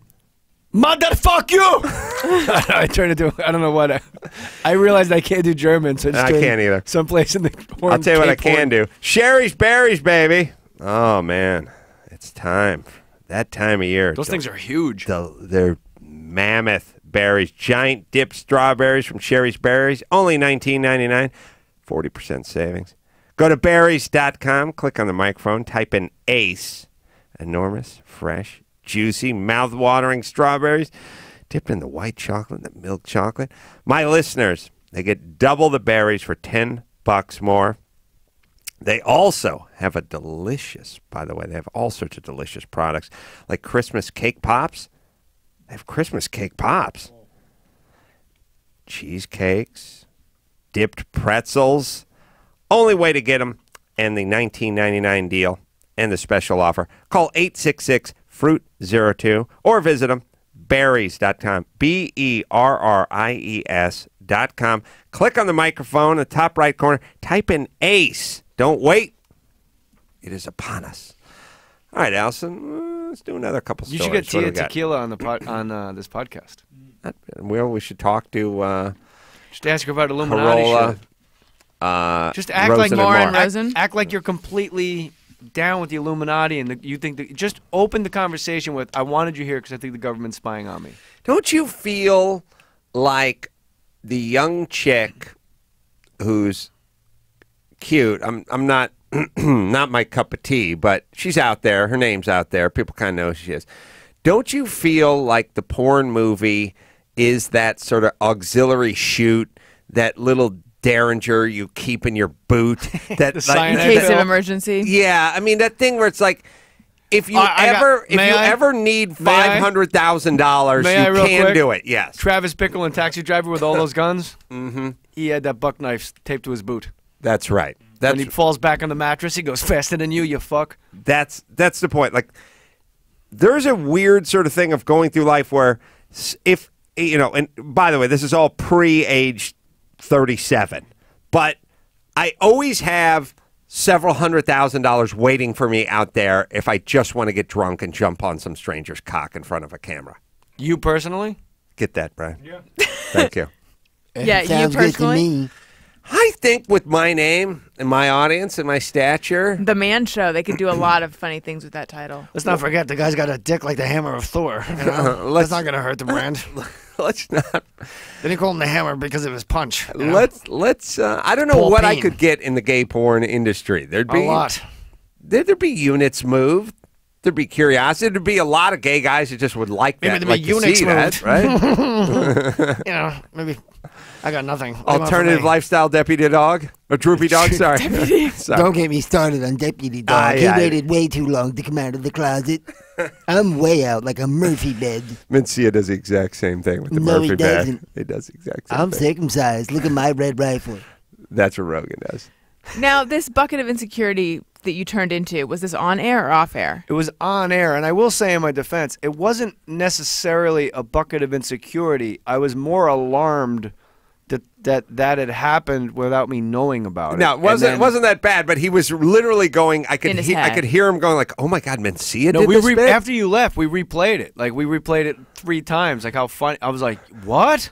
Motherfuck you! I turned into, I don't know what. I realized I can't do German, so I can't either. Someplace in the horn. I'll tell you what I can do. Sherry's Berries, baby. Oh, man. It's time. That time of year. Those things are huge. They're mammoth berries. Giant dip strawberries from Sherry's Berries. Only $19.99. 40% savings. Go to berries.com. Click on the microphone. Type in ACE. Enormous, fresh, juicy, mouth-watering strawberries dipped in the white chocolate and the milk chocolate. My listeners, they get double the berries for $10 more. They also have a delicious, by the way, they have all sorts of delicious products like Christmas cake pops. They have Christmas cake pops. Cheesecakes, dipped pretzels. Only way to get them and the $19.99 deal. And the special offer. Call 866-FRUIT-02 or visit them, berries.com, berries.com. Click on the microphone in the top right corner. Type in ACE. Don't wait. It is upon us. All right, Allison, let's do another couple stories. You should get Tila Tequila on, this podcast. Well, we should talk to... just ask about Illuminati. Carolla, just act Rosen like Mohr and Rosen. Act like you're completely... down with the Illuminati, and you think that just open the conversation with, I wanted you here because I think the government's spying on me. Don't you feel like the young chick who's cute? I'm not not my cup of tea, but she's out there. Her name's out there. People kind of know who she is. Don't you feel like the porn movie is that sort of auxiliary shoot, that little Derringer you keep in your boot. That like, in case of emergency. Yeah, I mean that thing where it's like, if you ever need $500,000, you can do it. Yes. Travis Bickle in Taxi Driver with all those guns. Mm-hmm. He had that buck knife taped to his boot. That's right. That's when he falls back on the mattress, he goes faster than you, you fuck. That's the point. Like, there's a weird sort of thing of going through life where, if you know, and by the way, this is all pre-age 37, but I always have several $100,000 waiting for me out there if I just want to get drunk and jump on some stranger's cock in front of a camera. You personally? Get that, Brian. Yeah. Thank you. Yeah, you personally? Good to me. I think with my name and my audience and my stature... The Man Show. They could do a lot of funny things with that title. Let's not forget, the guy's got a dick like the hammer of Thor. You know? That's not going to hurt the brand. Let's not... They didn't call him the hammer because of his punch. You know? Let's... I don't know what I could get in the gay porn industry. There'd be... A lot. There'd be units moved. There'd be curiosity. There'd be a lot of gay guys that just would like that. Maybe there'd be units moved. That, right? You know, maybe... I got nothing. Alternative lifestyle deputy dog? Or droopy dog, sorry. Sorry. Don't get me started on deputy dog. He waited way too long to come out of the closet. I'm way out like a Murphy bed. Mencia does the exact same thing with the Murphy bed. No, he doesn't. It does the exact same thing. I'm circumcised. Look at my red rifle. That's what Rogan does. Now, this bucket of insecurity that you turned into, was this on air or off air? It was on air, and I will say in my defense, it wasn't necessarily a bucket of insecurity. I was more alarmed that had happened without me knowing about it. No, it wasn't that bad, but he was literally going, I could hear him going like, oh my God, Mencia did this bit? After you left, we replayed it. Like, we replayed it 3 times. Like, how funny. I was like, what?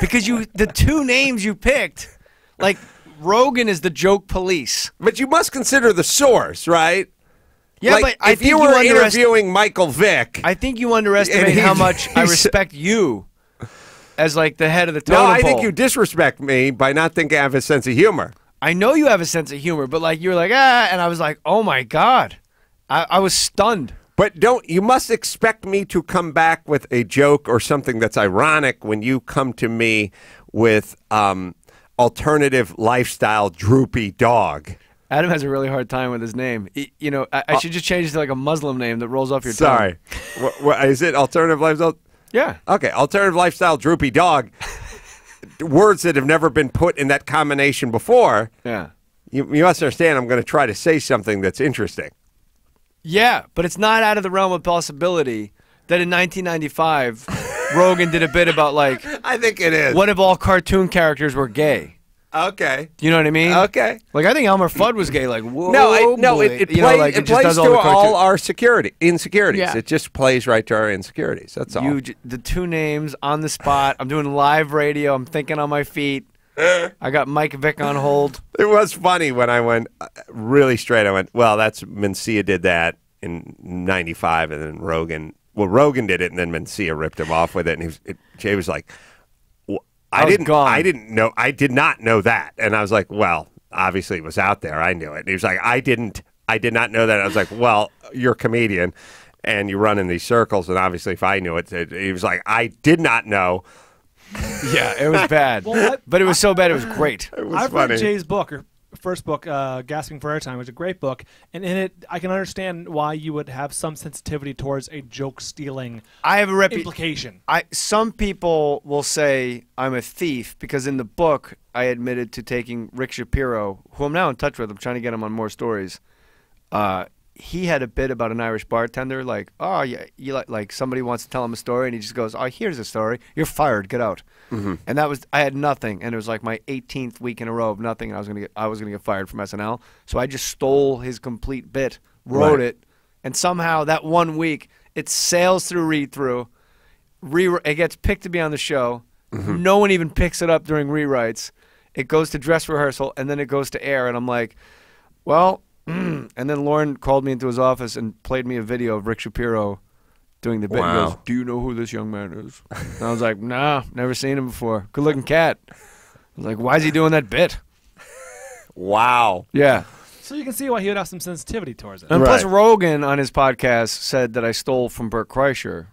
Because the 2 names you picked, like, Rogan is the joke police. But you must consider the source, right? Yeah, like, but if you were interviewing Michael Vick. I think you underestimate how much I respect you. As like the head of the totem pole. No, I think you disrespect me by not thinking I have a sense of humor. I know you have a sense of humor, but like you were like, ah, and I was like, oh my God. I was stunned. But you must expect me to come back with a joke or something that's ironic when you come to me with alternative lifestyle droopy dog. Adam has a really hard time with his name. You know, I should just change it to like a Muslim name that rolls off your tongue. Sorry. What, is it alternative lifestyle? Yeah. Okay. Alternative lifestyle, droopy dog. Words that have never been put in that combination before. Yeah. You must understand. I'm going to try to say something that's interesting. Yeah, but it's not out of the realm of possibility that in 1995, Rogan did a bit about like. I think it is. What if all cartoon characters were gay? Okay. You know what I mean? Okay. Like, I think Elmer Fudd was gay. Like, whoa. No. It plays to all our insecurities. Yeah. It just plays right to our insecurities. That's all. The 2 names on the spot. I'm doing live radio. I'm thinking on my feet. I got Mike Vick on hold. It was funny when I went really straight. I went, well, that's Mencia did that in '95, and then Rogan. Well, Rogan did it, and then Mencia ripped him off with it, and Jay was like. I did not know that. And I was like, well, obviously it was out there. I knew it. And he was like, I did not know that. I was like, well, you're a comedian and you run in these circles. And obviously if I knew it, he was like, I did not know. Yeah, it was bad. Well, but it was so bad. It was great. It was funny. I've read Jay's book, or first book, Gasping for Airtime, which is a great book. And in it, I can understand why you would have some sensitivity towards a joke stealing implication. Some people will say I'm a thief because in the book I admitted to taking Rick Shapiro, who I'm now in touch with. I'm trying to get him on more stories. He had a bit about an Irish bartender, like, oh, yeah, like somebody wants to tell him a story, and he just goes, oh, here's a story. You're fired. Get out. Mm-hmm. And that was, I had nothing, and it was like my 18th week in a row of nothing, and I was gonna get fired from SNL. So I just stole his complete bit, wrote it, and somehow that 1 week it sails through read-through. It gets picked to be on the show. Mm-hmm. No one even picks it up during rewrites. It goes to dress rehearsal, and then it goes to air, and I'm like, well... And then Lauren called me into his office and played me a video of Rick Shapiro doing the bit. Wow. Goes, do you know who this young man is? And I was like, nah, never seen him before. Good looking cat. I was like, why is he doing that bit? Wow. Yeah. So you can see why he would have some sensitivity towards it. And plus Rogan on his podcast said that I stole from Burt Kreischer.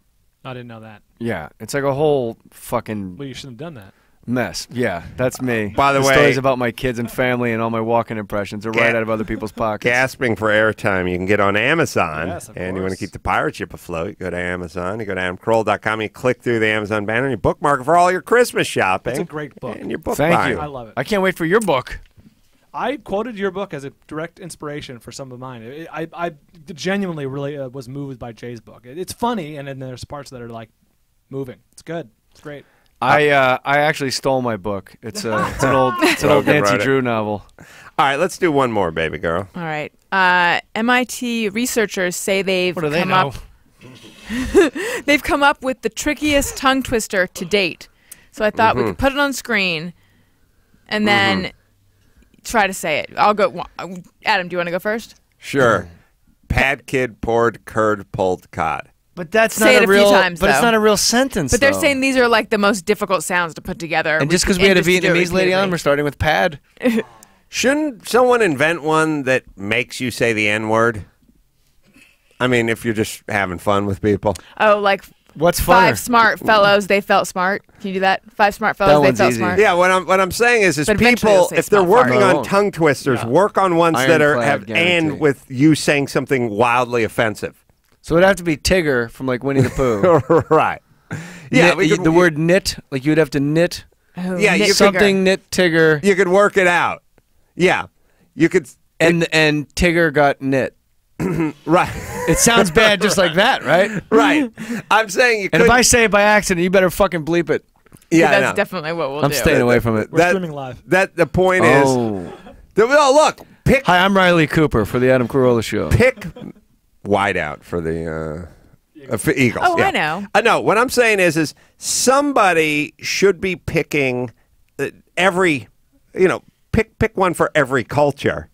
I didn't know that. Yeah. It's like a whole fucking... Well, you shouldn't have done that. Mess. Yeah, that's me. By the way, stories about my kids and family and all my walking impressions are right out of other people's pockets. Gasping for airtime, you can get on Amazon. Yes, of course. And you want to keep the pirate ship afloat, you go to Amazon, you go to AdamCarolla.com, you click through the Amazon banner, and you bookmark it for all your Christmas shopping. It's a great book. And your book Thank you. I love it. I can't wait for your book. I quoted your book as a direct inspiration for some of mine. I genuinely really was moved by Jay's book. It's funny, and then there's parts that are like moving. It's good. It's great. I actually stole my book. It's an old Nancy Drew novel. All right, let's do one more, baby girl. All right. MIT researchers say they've come up with the trickiest tongue twister to date. So I thought we could put it on screen and then try to say it. I'll go. Adam, do you want to go first? Sure. Pad kid poured curd pulled cod. But that's not a real. But it's not a real sentence. But they're saying these are like the most difficult sounds to put together. And just because we had a Vietnamese lady on, we're starting with pad. Shouldn't someone invent one that makes you say the N-word? I mean, if you're just having fun with people. Oh, like what's fun? Five smart fellows. They felt smart. Can you do that? Five smart fellows. They felt smart. Yeah. What I'm saying is people, if they're working on tongue twisters, work on ones that end with you saying something wildly offensive. So it'd have to be Tigger from like Winnie the Pooh, right? Yeah, the word knit, like you'd have to knit. Oh, yeah, knit Tigger. You could work it out. Yeah, you could. And Tigger got knit. Right. It sounds bad just like that, right? Right. I'm saying you. And if I say it by accident, you better fucking bleep it. Yeah, that's definitely what we'll do. I'm staying away from it. We're streaming live. The point is. Oh, look. Pick. Hi, I'm Riley Cooper for the Adam Carolla Show. Pick. Wide out for the for Eagles. Oh, yeah. I know. I know. What I'm saying is somebody should be picking every, you know, pick one for every culture,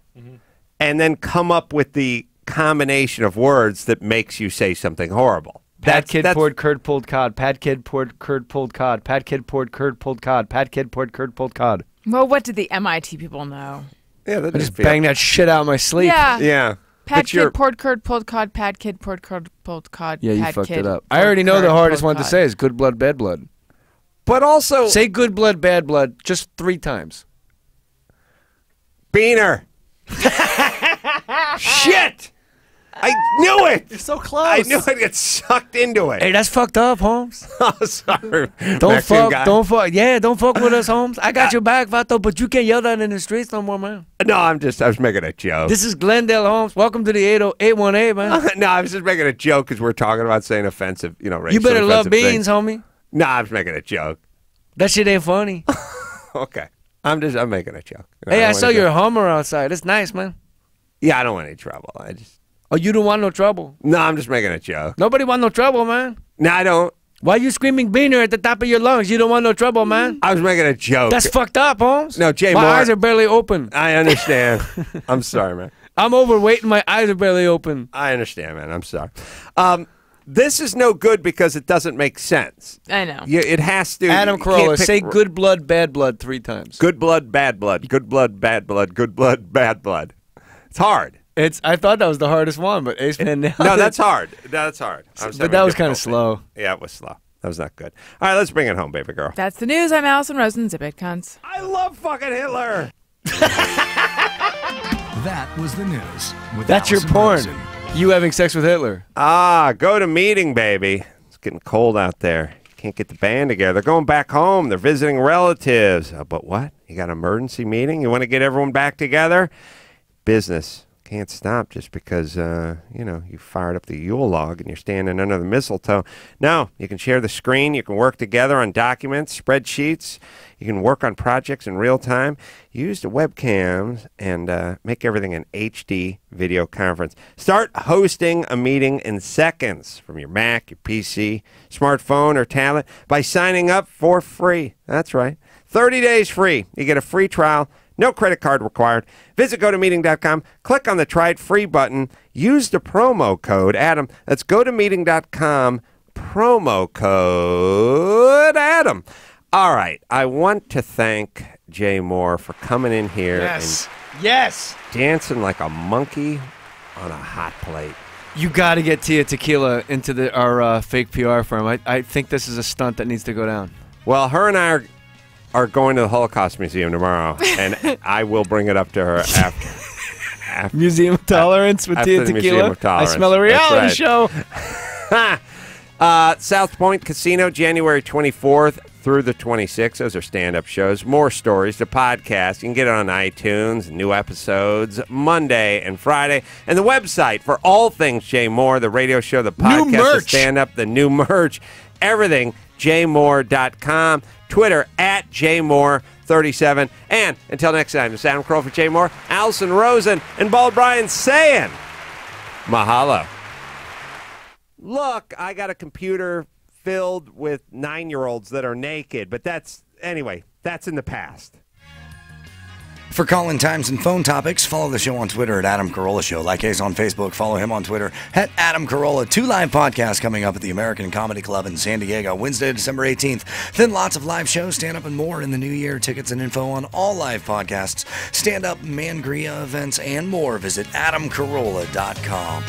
and then come up with the combination of words that makes you say something horrible. Pat kid poured curd pulled cod. Pat kid poured curd pulled cod. Pat kid poured curd pulled cod. Pat kid poured curd pulled cod. Well, what did the MIT people know? Yeah, they just bang that shit out of my sleep. Yeah. Yeah. Pad kid poured curd pulled cod. Pad kid poured curd pulled cod. Yeah, you fucked it up. I already know the hardest one to say is good blood, bad blood. But also say good blood, bad blood just 3 times. Beaner. Shit! I knew it. You're so close. I knew I'd get sucked into it. Hey, that's fucked up, Holmes. Oh, sorry. Don't fuck. Yeah, don't fuck with us, Holmes. I got your back, Vato, but you can't yell that in the streets no more, man. No, I was making a joke. This is Glendale, Holmes. Welcome to the 80818, man. No, I was just making a joke because we're talking about saying offensive, you know, racial You better love beans, homie. No, I was making a joke. That shit ain't funny. Okay. I'm making a joke. Hey, I saw your Hummer outside. It's nice, man. Yeah, I don't want any trouble. Oh, you don't want no trouble? No, I'm just making a joke. Nobody want no trouble, man. No, I don't. Why are you screaming Beaner at the top of your lungs? You don't want no trouble, man. I was making a joke. That's fucked up, Holmes. No, Jay Mohr. My eyes are barely open. I understand. I'm sorry, man. I'm overweight and my eyes are barely open. I understand, man. I'm sorry. This is no good because it doesn't make sense. I know. It has to. Adam Carolla, say good blood, bad blood 3 times. Good blood, bad blood. Good blood, bad blood. Good blood, bad blood. It's hard. I thought that was the hardest one, but Ace Man now. No, that's hard. That's hard. But that was kind of slow. Yeah, it was slow. That was not good. All right, let's bring it home, baby girl. That's the news. I'm Allison Rosen, Zip It Cons. I love fucking Hitler. That was the news. That's your porn. You having sex with Hitler. Ah, go to meeting, baby. It's getting cold out there. Can't get the band together. They're going back home. They're visiting relatives. But what? You got an emergency meeting? You want to get everyone back together? Business. Can't stop just because, you know, you fired up the Yule log and you're standing under the mistletoe. No, you can share the screen. You can work together on documents, spreadsheets. You can work on projects in real time. Use the webcams and make everything an HD video conference. Start hosting a meeting in seconds from your Mac, your PC, smartphone, or tablet by signing up for free. That's right. 30 days free. You get a free trial. No credit card required. Visit GoToMeeting.com. Click on the Try It Free button. Use the promo code Adam. That's GoToMeeting.com. Promo code Adam. All right. I want to thank Jay Mohr for coming in here. Yes. And dancing like a monkey on a hot plate. You got to get Tila Tequila into our fake PR firm. I think this is a stunt that needs to go down. Well, her and I are are going to the Holocaust Museum tomorrow, and I will bring it up to her after. Museum of Tolerance with Tila Tequila. I smell a reality show. South Point Casino, January 24th through the 26th. Those are stand-up shows. More stories, the podcast. You can get it on iTunes, new episodes, Monday and Friday. And the website for all things Jay Mohr, the radio show, the podcast, the stand-up, the new merch, everything, jaymohr.com. Twitter, at jaymohr37. And until next time, it's Adam Carolla for Jay Mohr, Allison Rosen, and Bald Brian saying, mahalo. Look, I got a computer filled with 9-year-olds that are naked, but that's, anyway, that's in the past. For call-in times and phone topics, follow the show on Twitter at Adam Carolla Show. Like Ace on Facebook, follow him on Twitter at Adam Carolla. 2 live podcasts coming up at the American Comedy Club in San Diego, Wednesday, December 18th. Then lots of live shows, stand-up, and more in the new year. Tickets and info on all live podcasts, stand-up, Mangria events, and more. Visit AdamCarolla.com.